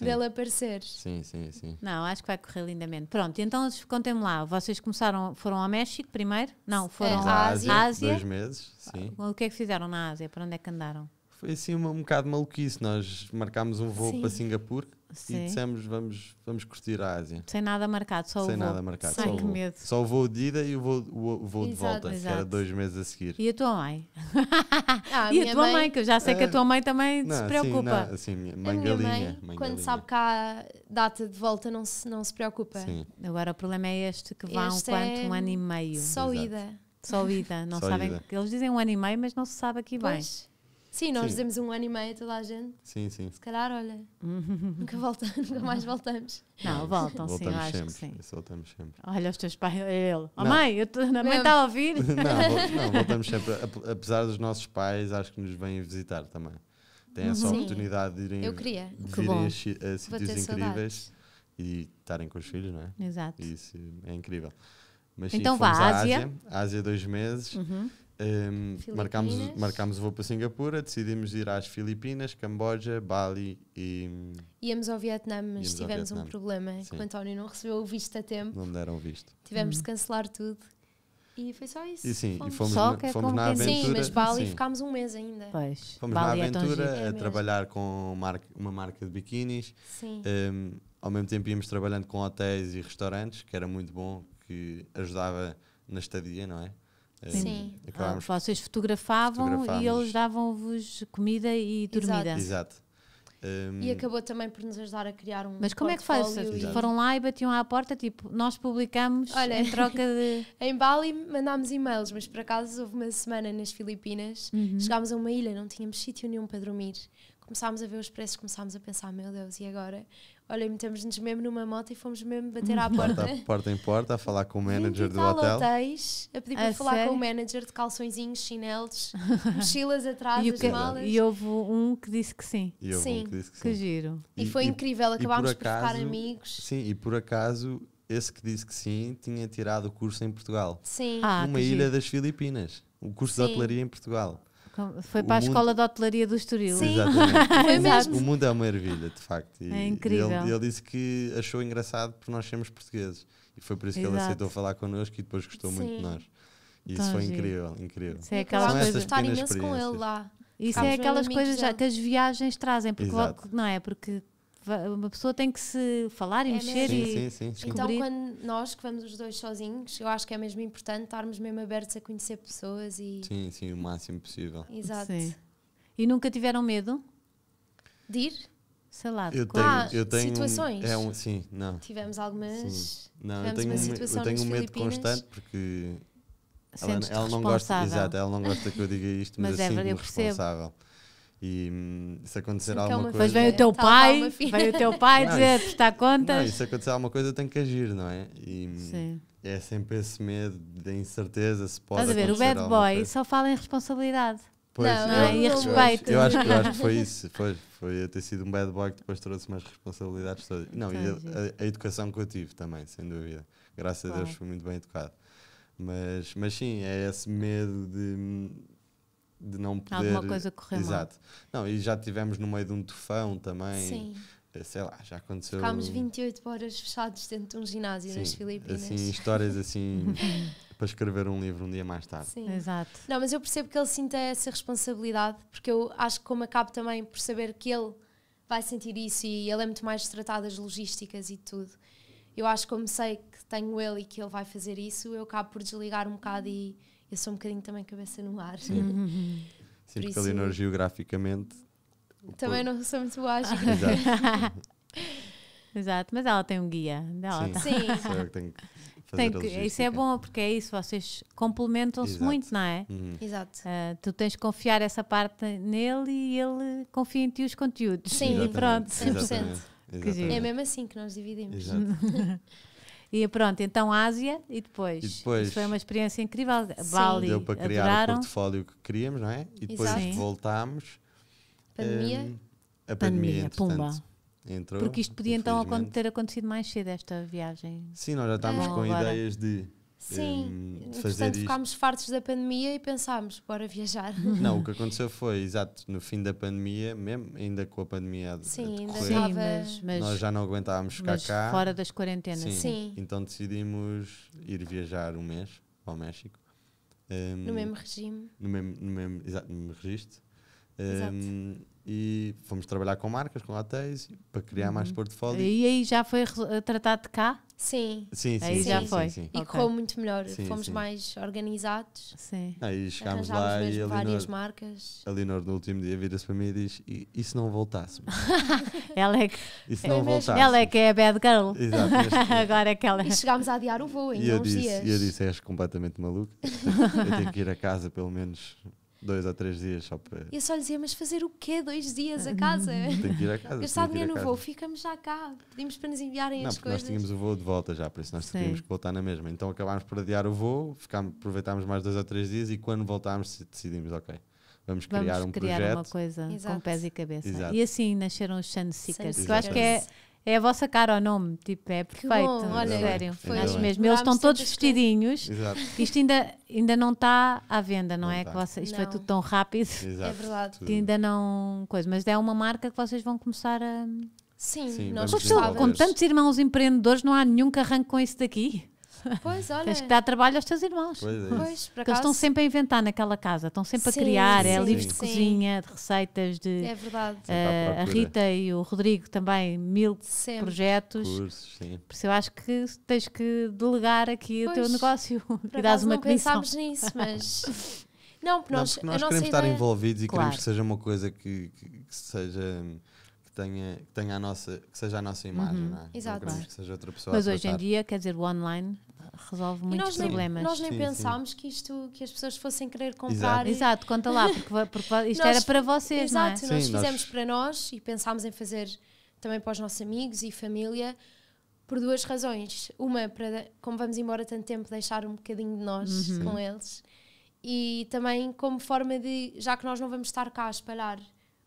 dele aparecer. Sim. Não, acho que vai correr lindamente. Pronto, então contem-me lá, vocês começaram, foram ao México primeiro? Não, foram à Ásia. 2 meses, sim. O que é que fizeram na Ásia? Para onde é que andaram? Foi assim um bocado maluquice, nós marcámos um voo para Singapura e dissemos vamos curtir a Ásia. Sem nada marcado, só o voo. Sem nada marcado, só o voo. Medo. Só o voo de ida e o voo de volta, que era 2 meses a seguir. E a tua mãe? E a tua mãe, que eu já sei que a tua mãe também se preocupa. Minha mãe, quando sabe que há data de volta, não se preocupa. Sim. Agora o problema é este, que vão um ano e meio. Só ida. Só ida, não sabem. Eles dizem 1 ano e meio, mas não se sabe aqui bem. Sim, nós dizemos 1 ano e meio a toda a gente. Sim. Se calhar, olha, nunca mais voltamos. Não, voltam, eu acho que sim. Voltamos sempre. Olha os teus pais, a mãe está a ouvir. Não, voltamos sempre. Apesar dos nossos pais, acho que nos vêm visitar também. Têm essa oportunidade de irem a sítios incríveis e estarem com os filhos, não é? Exato. Isso é incrível. Mas, então vá à Ásia. Ásia 2 meses. Marcámos o voo para Singapura, decidimos ir às Filipinas, Camboja, Bali e... Íamos ao Vietnã, mas tivemos um problema. Que o António não recebeu o visto a tempo. Não me deram o visto. Tivemos de cancelar tudo. E foi só isso. Fomos na aventura. Sim, mas Bali ficámos 1 mês ainda. Pois. Fomos Bali na aventura a trabalhar com uma marca de biquinis. Ao mesmo tempo íamos trabalhando com hotéis e restaurantes, que era muito bom, que ajudava na estadia, não é? Sim. Vocês fotografavam e eles davam-vos comida e dormida. Exato. E acabou também por nos ajudar a criar um... Mas como é que faz? Foram lá e batiam à porta, tipo, nós publicamos em troca de... Em Bali mandámos e-mails, mas por acaso houve uma semana nas Filipinas, chegámos a uma ilha, não tínhamos sítio nenhum para dormir. Começámos a ver os preços, começámos a pensar, meu Deus, e agora? Olha, metemos-nos mesmo numa moto e fomos mesmo bater à porta. Porta em porta, a falar com o manager do hotel. A pedir para falar com o manager de calçõezinhos, chinelos, mochilas atrás, as malas. E houve um que disse que sim. Que giro. E foi incrível, acabámos por ficar amigos. Sim, e por acaso... Esse que disse que sim tinha tirado o curso em Portugal. Sim. Numa ilha das Filipinas. O curso de hotelaria em Portugal. Foi para a escola de hotelaria do Estoril. Sim. Exatamente. O mundo é uma ervilha, de facto. E é incrível. Ele disse que achou engraçado porque nós sermos portugueses. E foi por isso que ele aceitou falar connosco e depois gostou muito de nós. E isso foi incrível. Isso é aquela coisa. Estar imenso com ele lá. Isso é aquelas coisas que as viagens trazem. Porque não é? Porque... Uma pessoa tem que se falar e mexer e descobrir. Então quando nós que vamos os dois sozinhos, eu acho que é mesmo importante estarmos mesmo abertos a conhecer pessoas e... Sim, o máximo possível. Exato. Sim. E nunca tiveram medo? De ir? Sei lá. Eu tenho situações. Não. Tivemos algumas... Sim. Não, eu tenho um medo constante porque... Ela não gosta, ela não gosta que eu diga isto, mas eu sinto-me responsável. E se acontecer alguma coisa... Mas vem o teu pai, dizer, prestar contas... Não, e se acontecer alguma coisa tem que agir, não é? E é sempre esse medo da incerteza se pode acontecer. Estás a ver, o bad boy só fala em responsabilidade. Pois, e respeito. Eu acho que foi isso. Foi eu ter sido um bad boy que depois trouxe mais responsabilidades todas. Não, e a educação que eu tive também, sem dúvida. Graças a Deus fui muito bem educado. Mas sim, é esse medo de não poder... Alguma coisa correr mal. Exato. Não, e já tivemos no meio de um tufão também. Sim. Sei lá, já aconteceu... Ficámos 28 horas fechados dentro de um ginásio nas Filipinas. Assim, histórias assim... para escrever um livro um dia mais tarde. Sim. Exato. Não, mas eu percebo que ele sinta essa responsabilidade, porque eu acho que como acabo também por saber que ele vai sentir isso e ele é muito mais tratado das logísticas e tudo. eu acho que como sei que tenho ele e que ele vai fazer isso, eu acabo por desligar um bocado e eu sou um bocadinho também cabeça no ar. Sim, sim, porque a Leonor geograficamente... Também não sou muito ágil. Exato. Exato, mas ela tem um guia. Ela sim, sim. Tem que, isso é bom, porque é isso, vocês complementam-se muito, não é? Uhum. Exato. Tu tens de confiar essa parte nele e ele confia em ti os conteúdos. Sim, e pronto. 100%. É mesmo assim que nós dividimos. Exato. E pronto, então Ásia e depois. E depois isso foi uma experiência incrível. Sim. Bali, deu para criar o portfólio que queríamos, não é? E depois voltámos. Pandemia? A pandemia, pumba. Entrou, porque isto podia então ter acontecido mais cedo, esta viagem. Sim, nós já estávamos com ideias de, sim, de fazer isto. Ficámos fartos da pandemia e pensámos, bora viajar. Não, o que aconteceu foi, exato, no fim da pandemia, mesmo ainda com a pandemia a decorrer, nós já não aguentávamos ficar cá. Fora das quarentenas. Sim, sim. Então decidimos ir viajar um mês ao México. No mesmo regime. No mesmo registro. E fomos trabalhar com marcas, com hotéis, para criar mais portfólio. E aí já foi tratado de cá? Sim. Sim, sim, aí sim, já foi. Sim, sim. E correu muito melhor, sim, fomos mais organizados. Sim. Aí chegámos lá e a várias marcas. A Leonor no último dia vira-se para mim e diz: e se não voltássemos? Ela é que é a bad girl. Exato, agora é que ela... E chegámos a adiar o voo em uns dias. E eu disse: és completamente maluca. Eu tenho que ir a casa pelo menos 2 ou 3 dias só para... Eu só lhe dizia, mas fazer o quê? 2 dias a casa? Tem que ir a casa. Gastar dinheiro no voo, ficamos já cá. Pedimos para nos enviarem as coisas. Nós tínhamos o voo de volta já, por isso nós tínhamos que voltar na mesma. Então acabámos por adiar o voo, aproveitámos mais 2 ou 3 dias e quando voltámos decidimos, ok, vamos criar um projeto. Uma coisa com pés e cabeça. Exato. E assim nasceram os Sun Seekers. Eu acho que é a vossa cara ao nome, tipo, é perfeito. Olha, sério. Acho mesmo. Eles estão todos vestidinhos. Exato. Isto ainda não está à venda, não é? Tá. Isto foi tudo tão rápido. Exato. É verdade. Que ainda não... Mas é uma marca que vocês vão começar a... Sim, nós gostávamos. Com tantos irmãos empreendedores, não há nenhum que arranque com isso daqui. Pois, olha. Tens que dar trabalho aos teus irmãos. Pois, porque eles estão sempre a inventar naquela casa, estão sempre a criar, livros de cozinha, de receitas, de... É verdade. A Rita e o Rodrigo também, mil projetos. Cursos, sim. Por isso eu acho que tens que delegar aqui o teu negócio e dar uma comissão. Não pensámos nisso, mas... Não, porque nós queremos estar envolvidos e queremos que seja uma coisa que seja... que seja a nossa imagem, não é? Exato. Não queremos que seja outra pessoa. Mas hoje em dia, quer dizer, o online resolve muitos problemas. Nós nem pensámos que as pessoas fossem querer comprar. Exato, exato, conta lá, porque isto era para vocês, não é? Exato, nós fizemos para nós e pensámos em fazer também para os nossos amigos e família por 2 razões. Uma, para, como vamos embora tanto tempo, deixar um bocadinho de nós com eles, e também como forma de, já que nós não vamos estar cá a espalhar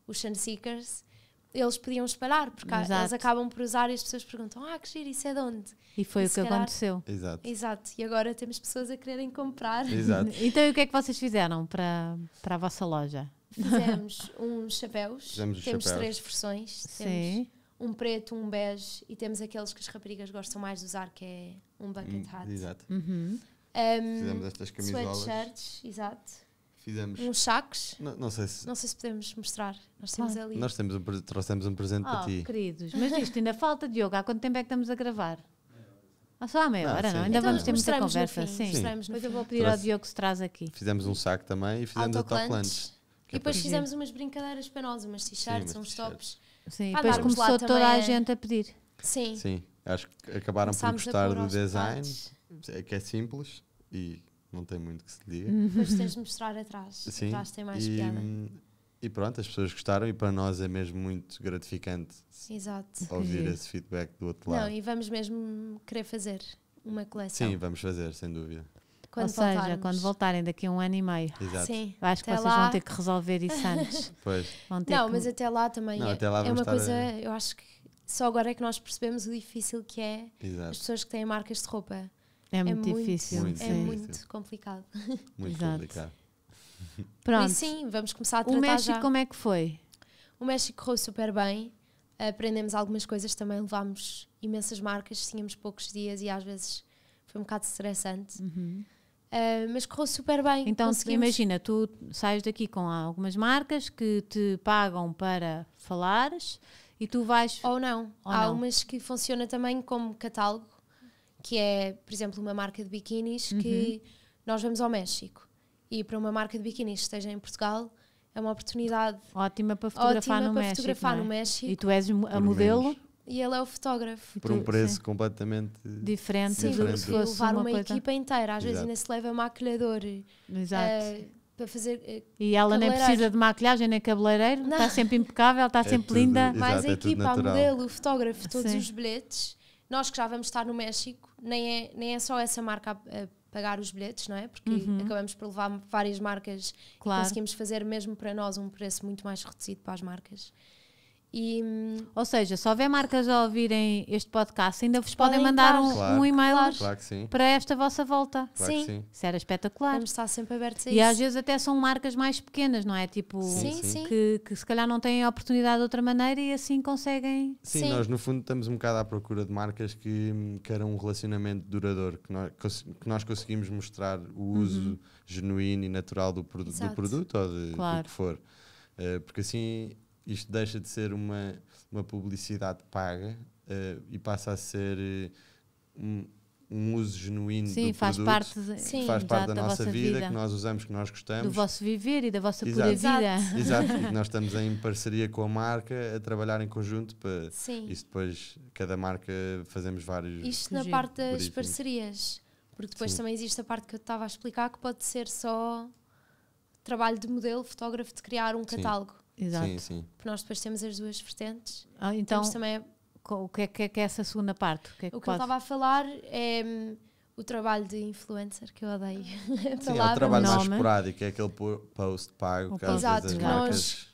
os Sun Seekers, eles podiam espalhar, porque eles acabam por usar e as pessoas perguntam, ah, que giro, isso é de onde? E foi o que aconteceu. Exato. Exato, e agora temos pessoas a quererem comprar. Exato. Então e o que é que vocês fizeram para a vossa loja? Fizemos uns chapéus, temos 3 versões, temos um preto, um bege e temos aqueles que as raparigas gostam mais de usar, que é um bucket hat. Exato. Fizemos estas camisolas. Sweatshirts, exato. Fizemos uns sacos. Não sei se podemos mostrar. Nós temos ali. Nós trouxemos um presente para ti. Queridos, mas isto ainda falta, Diogo. Há quanto tempo é que estamos a gravar? Só há meia hora, não? Ainda vamos ter muita conversa. Sim. Depois eu vou pedir ao Diogo que se traz aqui. Fizemos um saco também e fizemos autocolantes. E depois fizemos umas brincadeiras para nós, umas t-shirts, uns tops. Sim, depois começou toda a gente a pedir. Sim. Sim, acho que acabaram por gostar do design, que é simples e... Não tem muito que se diga. Depois tens de mostrar atrás. Sim. Atrás tem mais piada. E pronto, as pessoas gostaram e para nós é mesmo muito gratificante ouvir esse feedback do outro lado. Não, e vamos mesmo querer fazer uma coleção. Sim, vamos fazer, sem dúvida. Quando voltarem daqui a 1 ano e meio. Exato. Sim. Acho que vocês vão ter que resolver isso antes. Pois. Mas até lá também é uma coisa, eu acho que só agora é que nós percebemos o difícil que é as pessoas que têm marcas de roupa. É muito difícil. É muito complicado. Muito complicado. Pronto. E sim, vamos começar a tratar já. O México, como é que foi? O México correu super bem. Aprendemos algumas coisas também. Levámos imensas marcas. Tínhamos poucos dias e às vezes foi um bocado estressante. Mas correu super bem. Então, imagina, tu sais daqui com algumas marcas que te pagam para falares e tu vais... Ou não. Há umas que funcionam também como catálogo. que é, por exemplo, uma marca de biquinis que nós vamos ao México, e para uma marca de biquinis que esteja em Portugal é uma oportunidade ótima para fotografar, no México. E tu és a modelo e ele é o fotógrafo. Por um preço completamente diferente. Sim, diferente. Sim, levar uma equipa inteira. Às vezes ainda se leva maquilhador. Exato. Para fazer, e ela nem precisa de maquilhagem nem cabeleireiro. Não. Está sempre impecável, está sempre linda. Mais a equipa, a modelo, o fotógrafo, todos os bilhetes. Nós que já vamos estar no México, nem é só essa marca a pagar os bilhetes, não é? Porque acabamos por levar várias marcas e conseguimos fazer mesmo para nós um preço muito mais reduzido para as marcas. E, ou seja, se houver marcas a ouvirem este podcast, ainda vos podem mandar um e-mail para esta vossa volta. Sim. Isso era espetacular. Vamos estar sempre abertos a isso. E às vezes até são marcas mais pequenas, não é? Tipo, que se calhar não têm oportunidade de outra maneira e assim conseguem. Sim, nós no fundo estamos um bocado à procura de marcas que queiram um relacionamento duradouro, que nós conseguimos mostrar o uso genuíno e natural do produto ou do que for. Porque assim... Isto deixa de ser uma publicidade paga e passa a ser um uso genuíno do produto, faz parte da nossa vida, que nós usamos, que nós gostamos. Do vosso viver e da vossa pura vida. Exato, e nós estamos em parceria com a marca a trabalhar em conjunto para isso. Depois, cada marca, fazemos vários... Isto na parte das parcerias, porque depois também existe a parte que eu estava a explicar, que pode ser só trabalho de modelo, fotógrafo, de criar um catálogo. Exato. Sim. Porque nós depois temos as duas vertentes. Então, também o que é essa segunda parte? O que eu estava a falar é o trabalho de influencer, que eu odeio. É o trabalho mais esporádico, é aquele post pago. Exato,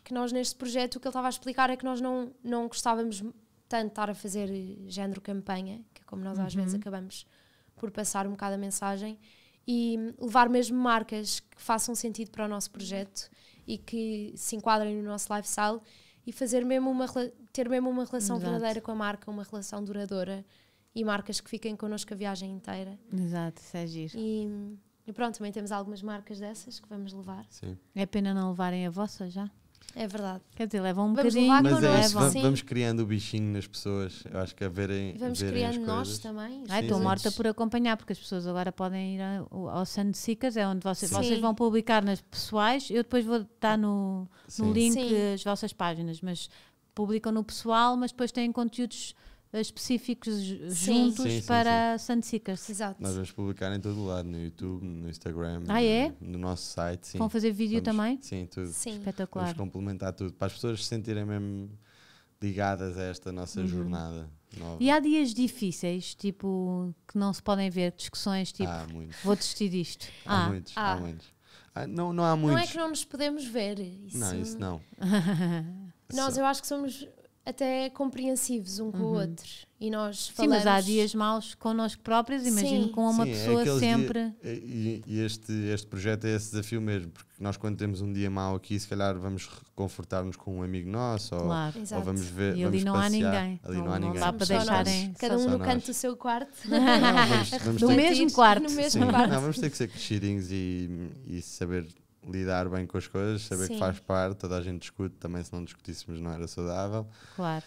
que nós neste projeto, o que ele estava a explicar é que nós não gostávamos tanto de estar a fazer género campanha, que é como nós às vezes acabamos por passar um bocado a mensagem, e levar mesmo marcas que façam sentido para o nosso projeto e que se enquadrem no nosso lifestyle e ter mesmo uma relação verdadeira com a marca, uma relação duradoura, e marcas que fiquem connosco a viagem inteira. Exato, isso é giro. E pronto, também temos algumas marcas dessas que vamos levar. Sim. É pena não levarem a vossa já. É verdade. Quer dizer, levam um bocadinho. Mas é isso, vamos criando o bichinho nas pessoas. Eu acho que vamos criando nós também. Estou morta por acompanhar, porque as pessoas agora podem ir ao Sun Seekers, é onde vocês vão publicar nas pessoais. Eu depois vou estar no link as vossas páginas, mas publicam no pessoal, mas depois têm conteúdos específicos juntos para Sun Seekers. Exato. Nós vamos publicar em todo lado, no YouTube, no Instagram, no nosso site. Vão fazer vídeo também? Sim, tudo. Sim. Espetacular. Vamos complementar tudo, para as pessoas se sentirem mesmo ligadas a esta nossa jornada nova. E há dias difíceis, tipo, que não se podem ver, discussões tipo, vou desistir disto. Há muitos. Não há muitos. Não é que não nos podemos ver. Isso não. Nós, eu acho que somos... até compreensivos um com o outro, e nós falamos... Sim, mas há dias maus connosco próprios, imagino, com uma pessoa sempre... Dia, e este projeto é esse desafio mesmo, porque nós quando temos um dia mau aqui, se calhar vamos reconfortar-nos com um amigo nosso, ou vamos ver, e ali vamos passear, ali não há ninguém. Não dá para deixarem... Cada um no canto do seu quarto. No mesmo quarto. Não, vamos ter que ser crescidinhos e saber... lidar bem com as coisas, saber que faz parte, toda a gente discute, também se não discutíssemos não era saudável. Claro.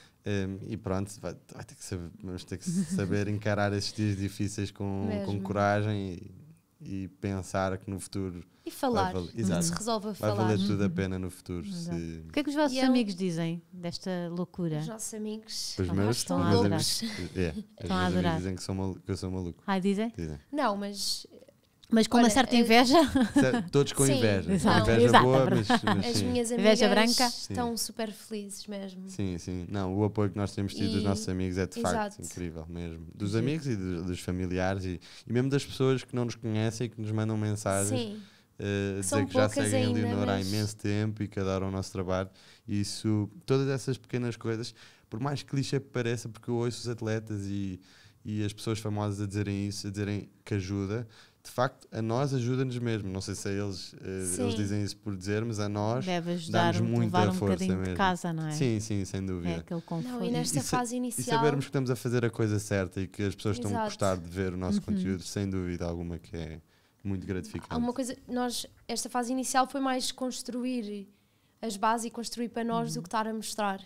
E pronto, vamos ter que saber encarar esses dias difíceis com coragem e pensar que no futuro... E falar, se resolve a falar. Vai valer tudo a pena no futuro. Se... O que é que os vossos amigos dizem desta loucura? Os nossos amigos estão a adorar. Estão a adorar. Dizem que eu sou maluco. Dizem? Não, mas... Mas com uma certa inveja? Todos com inveja. Inveja boa, mas as minhas amigas estão super felizes mesmo. Sim. Não, o apoio que nós temos tido dos nossos amigos é de facto incrível mesmo. Dos amigos e dos familiares e mesmo das pessoas que não nos conhecem e que nos mandam mensagens. Sim. Dizer que já seguem a Leonor há imenso tempo e que adoram o nosso trabalho. Isso, todas essas pequenas coisas, por mais clichê que pareça, porque eu ouço os atletas e as pessoas famosas a dizerem isso, a dizerem que ajuda... De facto, a nós ajuda-nos mesmo. Não sei se a eles dizem isso por dizer, mas a nós dá-nos muita força mesmo. De casa, não é? Sim, sem dúvida. É aquele conforto. E nesta fase inicial... E sabermos que estamos a fazer a coisa certa e que as pessoas estão a gostar de ver o nosso conteúdo, sem dúvida alguma, que é muito gratificante. Há uma coisa... Esta fase inicial foi mais construir as bases e construir para nós do que estar a mostrar.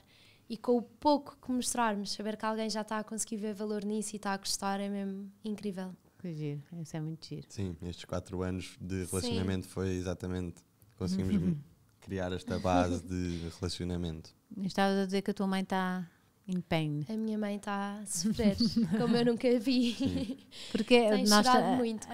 E com o pouco que mostrarmos, saber que alguém já está a conseguir ver valor nisso e está a gostar, é mesmo incrível. Que giro, isso é muito giro. Sim, estes 4 anos de relacionamento foi exatamente, conseguimos criar esta base de relacionamento. Estavas a dizer que a tua mãe está em pain. A minha mãe está a sofrer, como eu nunca vi. Sim. Porque tem nós muito,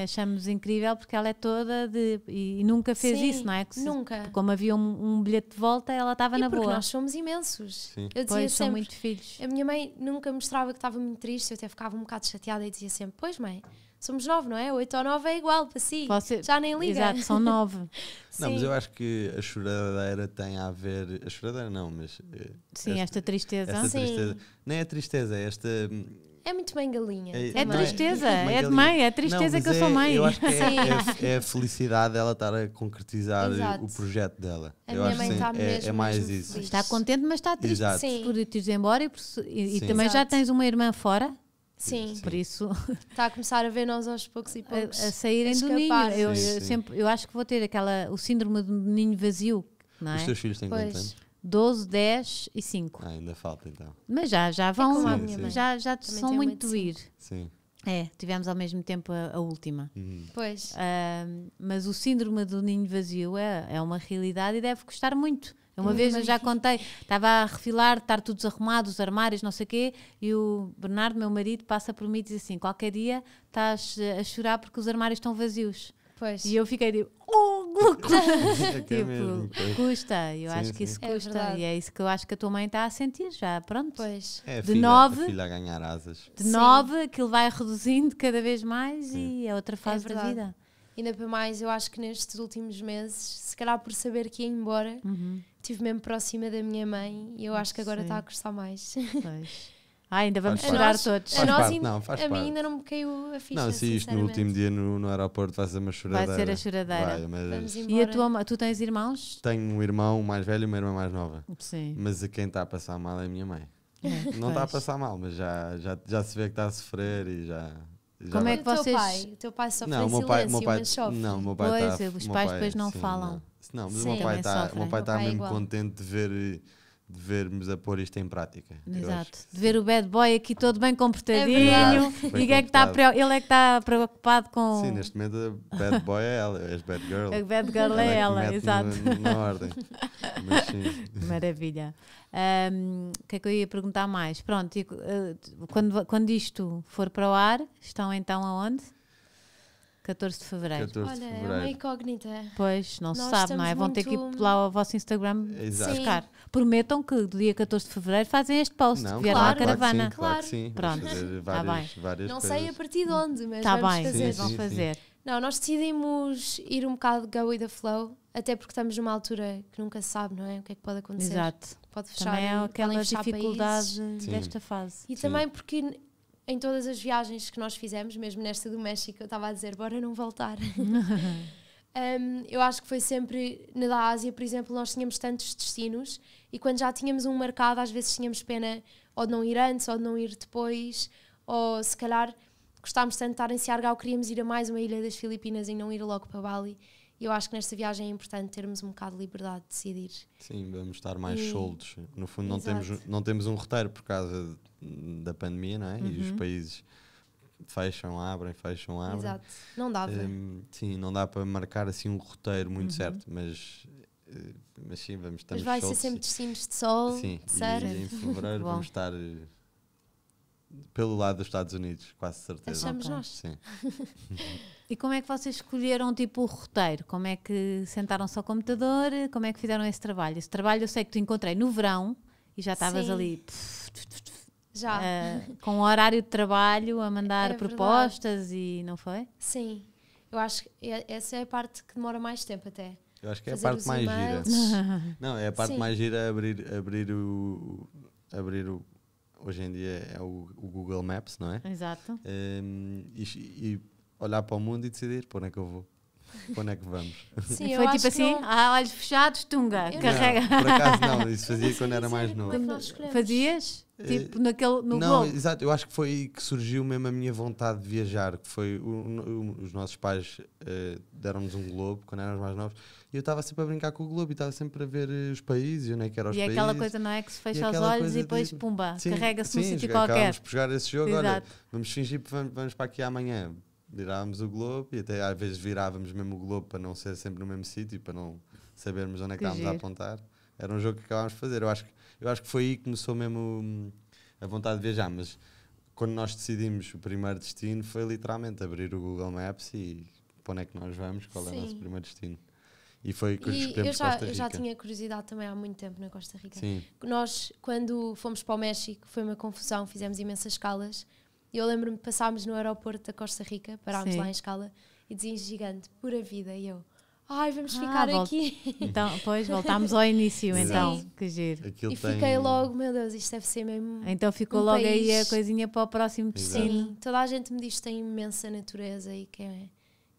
achamos incrível, porque ela é toda de... E nunca fez isso, não é? Que nunca. Como havia um bilhete de volta, ela estava na boa. Nós somos imensos. Sim. Eu dizia sempre, muito filhos. A minha mãe nunca mostrava que estava muito triste, eu até ficava um bocado chateada e dizia sempre, pois mãe, somos 9, não é? 8 ou 9 é igual para si, já nem liga. Exato, são 9. Não, mas eu acho que a choradeira tem a ver... A choradeira não, mas... Sim, esta tristeza. Nem é tristeza, é esta... É muito bem galinha. É tristeza, é de mãe, é tristeza que eu sou mãe. Eu acho que é a felicidade dela estar a concretizar o projeto dela. Eu acho que é mais isso. Está contente, mas está triste por ires embora e também já tens uma irmã fora. Sim, por isso está a começar a ver nós aos poucos e poucos a saírem do ninho. Eu acho que vou ter o síndrome do ninho vazio, não é? Os teus filhos têm quantos anos? 12, 10 e 5. Ah, ainda falta então. Mas já vão, já são muito ir. Sim. É, tivemos ao mesmo tempo a última. Pois. Mas o síndrome do ninho vazio é uma realidade e deve custar muito. Uma vez eu já contei, estava a refilar, estar tudo desarrumado, os armários, não sei o quê, e o Bernardo, meu marido, passa por mim e diz assim, qualquer dia estás a chorar porque os armários estão vazios. Pois. E eu fiquei tipo, custa, eu acho que isso custa. É, e é isso que eu acho que a tua mãe está a sentir já, pronto. Pois. É a filha a ganhar asas. De 9, aquilo vai reduzindo cada vez mais e é outra fase da vida. Ainda para mais, eu acho que nestes últimos meses, se calhar por saber que ia embora, estive mesmo próxima da minha mãe e eu acho que agora está a custar mais. Ainda vamos chorar todos. A mim ainda não me caiu a ficha. Não, se isto no último dia no aeroporto vai ser uma choradeira. Vai ser a choradeira. E tu tens irmãos? Tenho um irmão mais velho e uma irmã mais nova. Sim. Mas a quem está a passar mal é a minha mãe. Não está a passar mal, mas já se vê que está a sofrer e já... Como é que vocês... O teu pai sofre em silêncio, mas sofre. Não, o meu pai está... Pois, os pais depois não falam. Não, mas o meu pai está mesmo contente de vermos a pôr isto em prática. Exato. De ver o bad boy aqui todo bem comportadinho. E ele é que está preocupado com... Sim, neste momento a bad boy é ela, és bad girl. A bad girl é ela, exato. Na ordem. Maravilha. O que é que eu ia perguntar mais? Pronto, quando isto for para o ar, estão então aonde? 14 de Fevereiro. 14 de Fevereiro. Olha, é uma incógnita. Pois, não se sabe, não é? Vão ter que ir lá ao vosso Instagram buscar. Prometam que do dia 14 de Fevereiro fazem este post, que vieram à caravana. Claro que sim, claro que sim. Pronto, está bem. Não sei a partir de onde, mas vamos fazer. Está bem, vão fazer. Não, nós decidimos ir um bocado go with the flow, até porque estamos numa altura que nunca se sabe, não é? O que é que pode acontecer. Exato. Pode fechar. Também é aquela dificuldade desta fase. E também porque... Em todas as viagens que nós fizemos, mesmo nesta do México, eu estava a dizer, bora não voltar. Eu acho que foi sempre, na da Ásia, por exemplo, nós tínhamos tantos destinos e quando já tínhamos um marcado, às vezes tínhamos pena ou de não ir antes, ou de não ir depois, ou se calhar gostávamos tanto de estar em Siargao, queríamos ir a mais uma ilha das Filipinas e não ir logo para Bali. E eu acho que nesta viagem é importante termos um bocado de liberdade de decidir. Sim, vamos estar mais soltos. No fundo não temos um roteiro por causa da pandemia, não é? E os países fecham, abrem, fecham, abrem. Exato, não dá para. Sim, não dá para marcar assim um roteiro muito certo, mas sim, vamos estar soltos. Mas vai ser sempre destinos de sol, de serra. Em fevereiro vamos estar... Pelo lado dos Estados Unidos, quase certeza. Achamos nós. Sim. E como é que vocês escolheram tipo, o roteiro? Como é que sentaram-se ao computador? Como é que fizeram esse trabalho? Esse trabalho eu sei que te encontrei no verão e já estavas ali com o horário de trabalho a mandar propostas e não foi? Sim, eu acho que essa é a parte que demora mais tempo até. Eu acho que é a parte mais gira. Não, é a parte mais gira abrir o hoje em dia é o Google Maps, não é? Exato. E olhar para o mundo e decidir para onde é que eu vou. quando é que vamos? Sim, foi tipo assim, não... olhos fechados, tunga, eu carrega. Não, por acaso não, isso fazia quando era mais novo. Fazias? Tipo naquele, no não, globo. Exato, eu acho que foi que surgiu mesmo a minha vontade de viajar, que foi, os nossos pais deram-nos um globo quando éramos mais novos, e eu estava sempre a brincar com o globo e estava sempre a ver os países, eu nem quero os países. E aquela coisa, não é, que se fecha os olhos e depois, de... pumba, carrega-se num sítio qualquer. Vamos jogar esse jogo, exato. Olha, vamos fingir que vamos para aqui amanhã. Virávamos o globo e até às vezes virávamos mesmo o globo para não ser sempre no mesmo sítio e para não sabermos onde é que estávamos a apontar. Era um jogo que acabámos de fazer. Eu acho que foi aí que começou mesmo a vontade de viajar, mas quando nós decidimos o primeiro destino foi literalmente abrir o Google Maps e para onde é que nós vamos, qual é o nosso primeiro destino. E foi que escolhemos Costa Rica. Eu já tinha curiosidade também há muito tempo na Costa Rica. Sim. Nós, quando fomos para o México, foi uma confusão, fizemos imensas escalas. Eu lembro-me que passámos no aeroporto da Costa Rica, parámos lá em escala e diziam gigante, pura vida, e eu, ai, vamos ficar aqui. Então, pois, voltámos ao início, então, que giro. Aquilo e fiquei logo, meu Deus, isto deve ser mesmo. Então ficou logo país. Aí a coisinha para o próximo destino. Sim, toda a gente me diz que tem imensa natureza e que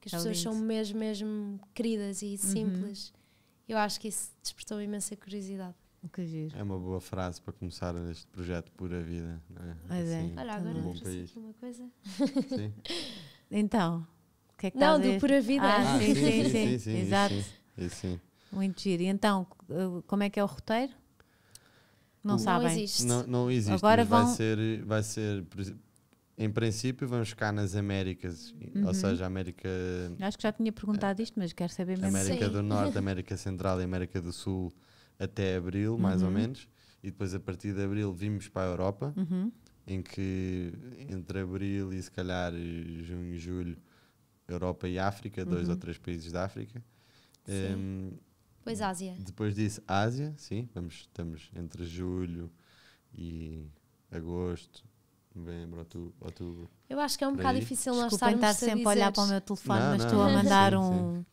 as pessoas são mesmo queridas e simples. Eu acho que isso despertou imensa curiosidade. É uma boa frase para começar este projeto Pura Vida, não é? Mas assim, olha, agora trouxe aqui uma coisa. Sim. Então, o que é que não, do Pura Vida. Sim, exato. Sim. Muito giro. E então, como é que é o roteiro? Não sabem. Não existe. Agora vai ser, em princípio, vamos ficar nas Américas, ou seja, América... Acho que já tinha perguntado isto, mas quero saber mesmo. América do Norte, América Central e América do Sul... até abril, mais ou menos, e depois a partir de abril vimos para a Europa, em que entre abril e se calhar junho e julho, Europa e África, 2 ou 3 países da África. Depois Ásia. Depois disso Ásia, sim, estamos entre julho e agosto, novembro, outubro. Eu acho que é um bocado difícil nós estarmos a sempre a olhar para o meu telefone, mas estou a mandar um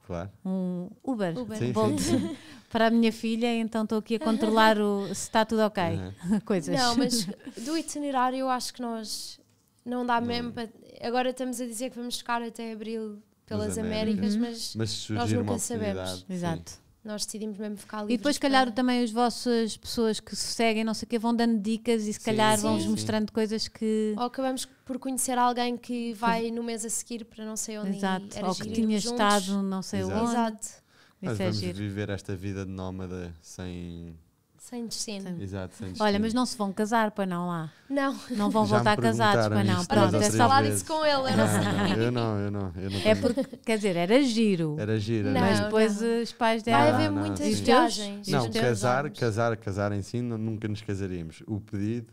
Uber. Bolt para a minha filha, então estou aqui a controlar se está tudo ok. Coisas. Não, mas do itinerário eu acho que nós não dá mesmo para... Agora estamos a dizer que vamos ficar até abril pelas Américas, mas nós nunca sabemos. Exato. Sim. Nós decidimos mesmo ficar livres. E depois, se calhar, também as vossas pessoas que se seguem, não sei o quê, vão dando dicas e se calhar vão-vos mostrando coisas que... Ou acabamos por conhecer alguém que vai no mês a seguir para não sei onde. Exato, ou que tinha estado não sei onde. Exato. Nós vamos viver esta vida de nómada sem destino. Exato, sem destino. Olha, mas não se vão casar para não lá? Não. Não vão voltar casados para não? Pronto, é só lá disso com ele. Eu não. É porque, quer dizer, era giro. Era giro. Não, mas depois os pais dela... Vai haver muitas viagens. Não, casar em si, nunca nos casaríamos. O pedido...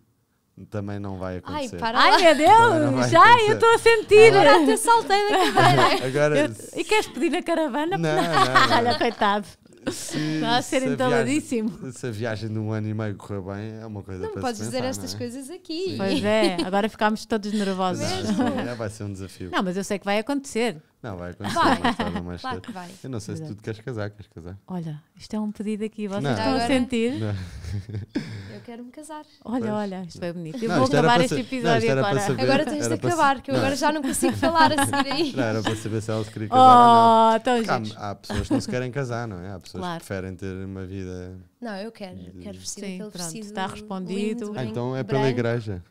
também não vai acontecer. Ai, meu Deus! Eu estou a sentir! Agora até saltei da cadeira. E queres pedir na caravana? Não. Olha, coitado. Está a ser entaladíssimo. Se a viagem de 1 ano e meio correr bem, é uma coisa para se pensar. Não podes dizer estas coisas aqui. Sim. Pois é, agora ficámos todos nervosos. Vai ser um desafio. Não, mas eu sei que vai acontecer. Não, vai acontecer. Claro que vai. Eu não sei se tu queres casar. Olha, isto é um pedido aqui. Vocês estão a sentir? Eu quero-me casar. Olha, isto foi bonito. Eu vou gravar este episódio agora. Agora tens de acabar, que eu agora já não consigo falar a seguir aí. Não, era para saber se ela se queria casar ou não. Há pessoas que não se querem casar, não é? Há pessoas que preferem ter uma vida... Não, eu quero. Quero vestir aquele vestido. Está respondido. Então é pela igreja.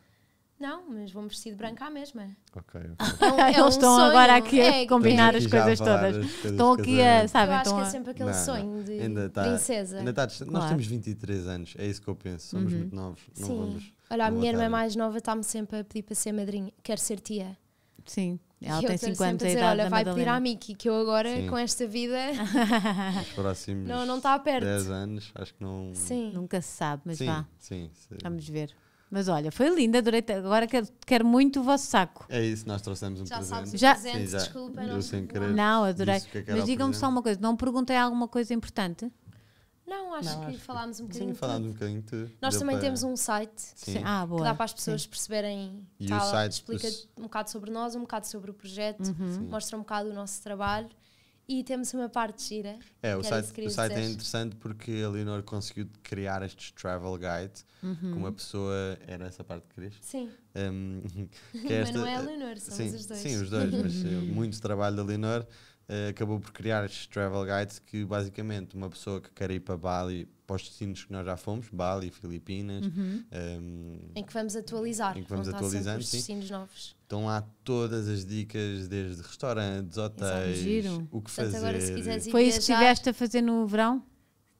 Não, mas vou-me vestir de branco à mesma. Ok. Eles estão agora aqui a combinar as coisas todas. Estão aqui a... Eu acho que é sempre aquele sonho de princesa. Nós temos 23 anos, é isso que eu penso. Somos muito novos. Sim. Olha, a minha irmã mais nova está-me sempre a pedir para ser madrinha. Quer ser tia. Sim. Ela tem 5 anos a idade da Madalena. Olha, vai pedir à Miki, que eu agora, com esta vida... Nos próximos 10 anos, acho que não... Sim. Nunca se sabe, mas vá. Sim. Vamos ver. Mas olha, foi linda, adorei. Agora quero muito o vosso saco. É isso, nós trouxemos um presente. Já sabes, desculpa. Não, adorei. Mas digam-me só uma coisa, não perguntei alguma coisa importante? Não, acho que falámos um bocadinho. Sim, falámos um bocadinho. Nós também temos um site que dá para as pessoas perceberem. E o site explica um bocado sobre nós, um bocado sobre o projeto, mostra um bocado o nosso trabalho. E temos uma parte gira. O site é interessante porque a Leonor conseguiu criar estes travel guides com uma pessoa... Era essa parte que querias? Sim. Mas não é a Leonor, somos os dois. Sim, os dois, mas muito trabalho da Leonor acabou por criar estes travel guides que basicamente uma pessoa que quer ir para Bali, para os destinos que nós já fomos, Bali, Filipinas, em que vamos atualizar, em que vamos atualizando os destinos novos. Estão lá todas as dicas, desde restaurantes, hotéis, o que fazer. Agora, se quiseres ir viajar, isso que estiveste a fazer no verão?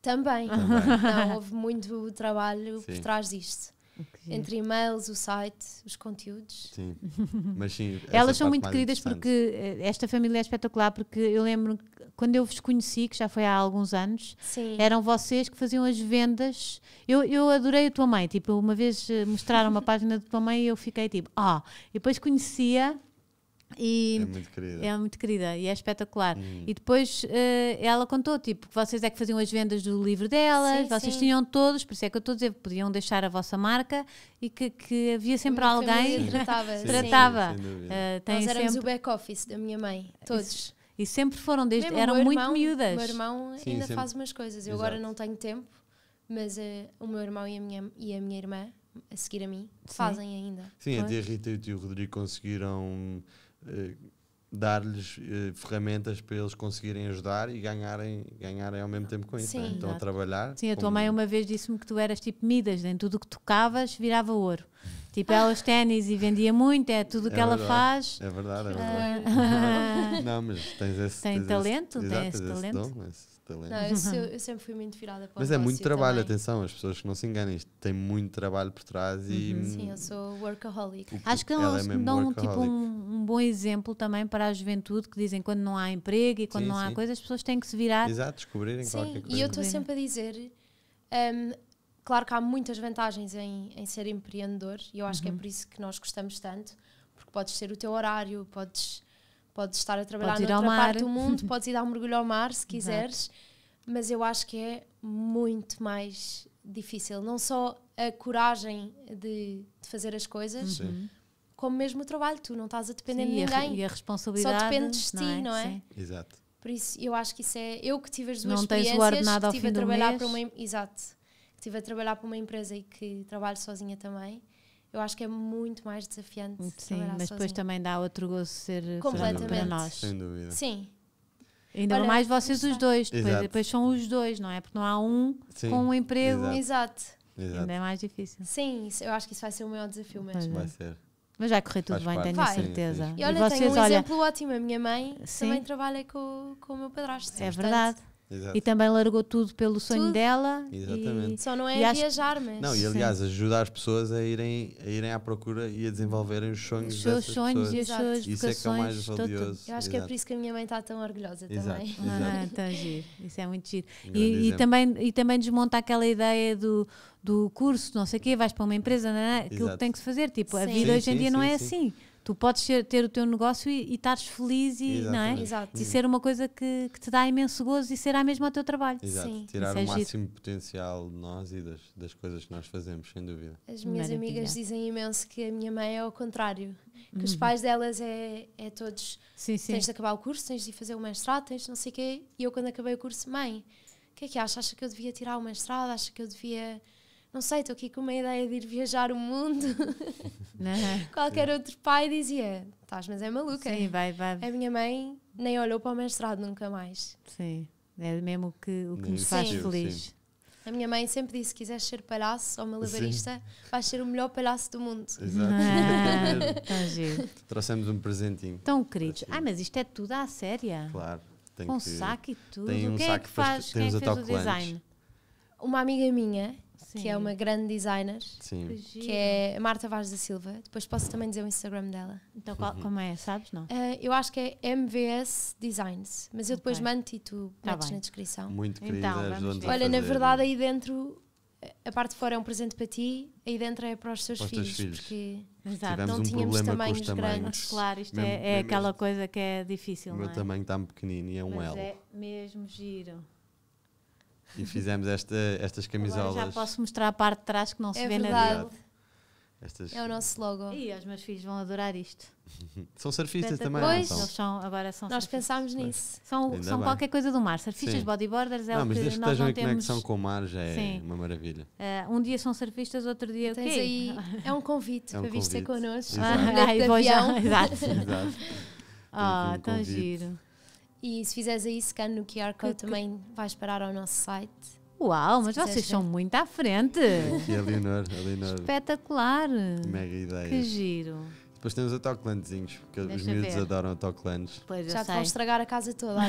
Também. Não, houve muito trabalho por trás disto. Entre e-mails, o site, os conteúdos. Sim. Mas sim, elas são muito queridas, porque esta família é espetacular, porque eu lembro quando eu vos conheci, que já foi há alguns anos, eram vocês que faziam as vendas. Eu adorei a tua mãe, tipo, uma vez mostraram uma página da tua mãe e eu fiquei tipo, ah, e depois conhecia. E é muito querida. É muito querida e é espetacular. E depois ela contou, tipo, que vocês é que faziam as vendas do livro delas, vocês tinham todos, por isso é que eu estou a dizer, podiam deixar a vossa marca e que havia sempre alguém que tratava. Nós éramos o back-office da minha mãe, todos. E sempre foram, desde eram muito miúdas. O meu irmão ainda faz umas coisas, eu agora não tenho tempo, mas o meu irmão e a minha irmã, a seguir a mim, fazem ainda. Sim, a tia Rita e o tio Rodrigo conseguiram dar-lhes ferramentas para eles conseguirem ajudar e ganharem ao mesmo tempo com isso. Então, a trabalhar. Sim, a tua mãe uma vez disse-me que tu eras tipo Midas, em tudo o que tocavas virava ouro. Tipo, ela os ténis e vendia muito, é tudo o que ela faz. É verdade, é verdade. Não, mas tens esse talento. Eu sempre fui muito virada para o negócio. Mas é muito trabalho, também. Atenção, as pessoas que não se enganem, tem muito trabalho por trás. Sim, eu sou workaholic. Acho que elas dão tipo, um bom exemplo também para a juventude, que dizem quando não há emprego e quando não há coisa, as pessoas têm que se virar. Exato, descobrirem qualquer coisa. E eu estou sempre a dizer, claro que há muitas vantagens em ser empreendedor, e eu acho que é por isso que nós gostamos tanto, porque podes ter o teu horário, podes estar a trabalhar noutra parte do mundo, podes ir dar um mergulho ao mar se quiseres, mas eu acho que é muito mais difícil. Não só a coragem de fazer as coisas, como mesmo o trabalho. Tu não estás a depender de ninguém. E a responsabilidade. Só dependes de ti, não é? Sim. Exato. Por isso, eu acho que isso é... Eu que tive as duas experiências, que estive a trabalhar para uma... Exato. Estive a trabalhar para uma empresa e que trabalho sozinha também. Eu acho que é muito mais desafiante. Sim, mas sozinho. Depois também dá outro gozo ser para nós. Sem dúvida. Sim. Ainda mais vocês os dois. Depois são os dois, não é? Porque não há um com um emprego. Exato. Ainda é mais difícil. Sim, eu acho que isso vai ser o maior desafio mesmo. Vai ser. Mas vai correr tudo bem, tenho a certeza. E olha, tenho um exemplo ótimo. A minha mãe também trabalha com o meu padrasto. É verdade. Exato. E também largou tudo pelo sonho dela. Exatamente. Só não é viajar, mas... Não, e aliás, ajudar as pessoas a irem à procura e a desenvolverem os sonhos dessas pessoas. E as suas vocações. Isso é que é o mais valioso. Eu acho que é por isso que a minha mãe está tão orgulhosa também. Então, giro. Isso é muito giro. E também desmonta aquela ideia do curso, não sei o quê, vais para uma empresa, não é? Aquilo que tem que se fazer. Tipo, a vida hoje em dia não é assim. Tu podes ter o teu negócio e estares feliz e, não é? E ser uma coisa que te dá imenso gozo e ser à mesma o teu trabalho. Exato. Sim. Tirar o máximo potencial de nós e das coisas que nós fazemos, sem dúvida. As minhas amigas dizem imenso que a minha mãe é ao contrário. Que os pais delas é todos... Tens de acabar o curso, tens de ir fazer o mestrado, tens de não sei o quê. E eu quando acabei o curso, mãe, o que é que acha? Acha que eu devia tirar o mestrado? Acha que eu devia... Não sei, estou aqui com uma ideia de ir viajar o mundo. Qualquer outro pai dizia, estás, mas é maluca. Sim, vai. A minha mãe nem olhou para o mestrado nunca mais. Sim, é mesmo o que nos faz feliz. Sim. A minha mãe sempre disse, se quiseres ser palhaço ou malabarista, vais ser o melhor palhaço do mundo. Exato. Trouxemos um presentinho. Tão queridos. Mas isto é tudo à séria? Claro. Com saco e tudo. Tem um saco que faz. Quem fez o design? Uma amiga minha... que é uma grande designer, que é a Marta Vaz da Silva. Depois posso também dizer o Instagram dela. Então como é? Sabes? Não? Eu acho que é MVS Designs, mas eu depois mando-te e tu metes na descrição. Muito querida. Então, olha, na verdade aí dentro, a parte de fora é um presente para ti, aí dentro é para os teus filhos. Porque não tínhamos tamanhos grandes. Claro, isto é aquela coisa que é difícil, não é? O meu tamanho está pequenino e é um L. Mas é mesmo giro. E fizemos estas camisolas. Agora já posso mostrar a parte de trás que não se vê nada. É o nosso logo. E os meus filhos vão adorar isto. São surfistas também, pois, não são? Eles agora são nós surfistas. Pensámos nisso. São qualquer coisa do mar. Surfistas, bodyboarders, é o que nós não temos. Mas desde que estejam em conexão com o mar já é uma maravilha. Um dia são surfistas, outro dia o quê? Aí, é um convite para vir ter connosco. Exato. Exato. Então, giro. E se fizeres aí scan no QR Code também vais parar ao nosso site. Uau, mas vocês são muito à frente. E a Leonor. Espetacular. Mega ideia. Que giro. Depois temos autocolantezinhos, porque os miúdos adoram autocolantes. Já te vão estragar a casa toda.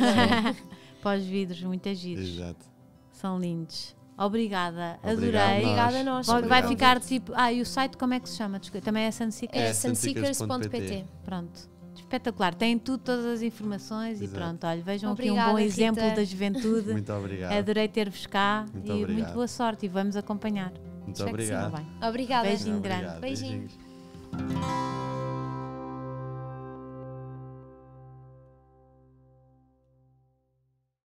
Pós-vidros, muito giros. Exato. São lindos. Obrigada, adorei. Obrigada a nós. Vai ficar tipo... Ah, e o site como é que se chama? Também é Sun Seekers? É sunseekers.pt. Pronto. Espetacular, tem tudo, todas as informações. Exato. E pronto, olha, vejam aqui um bom exemplo da juventude. Muito obrigado. Adorei ter-vos cá e muito boa sorte e vamos acompanhar. Muito obrigado. Beijinho grande. Beijinho.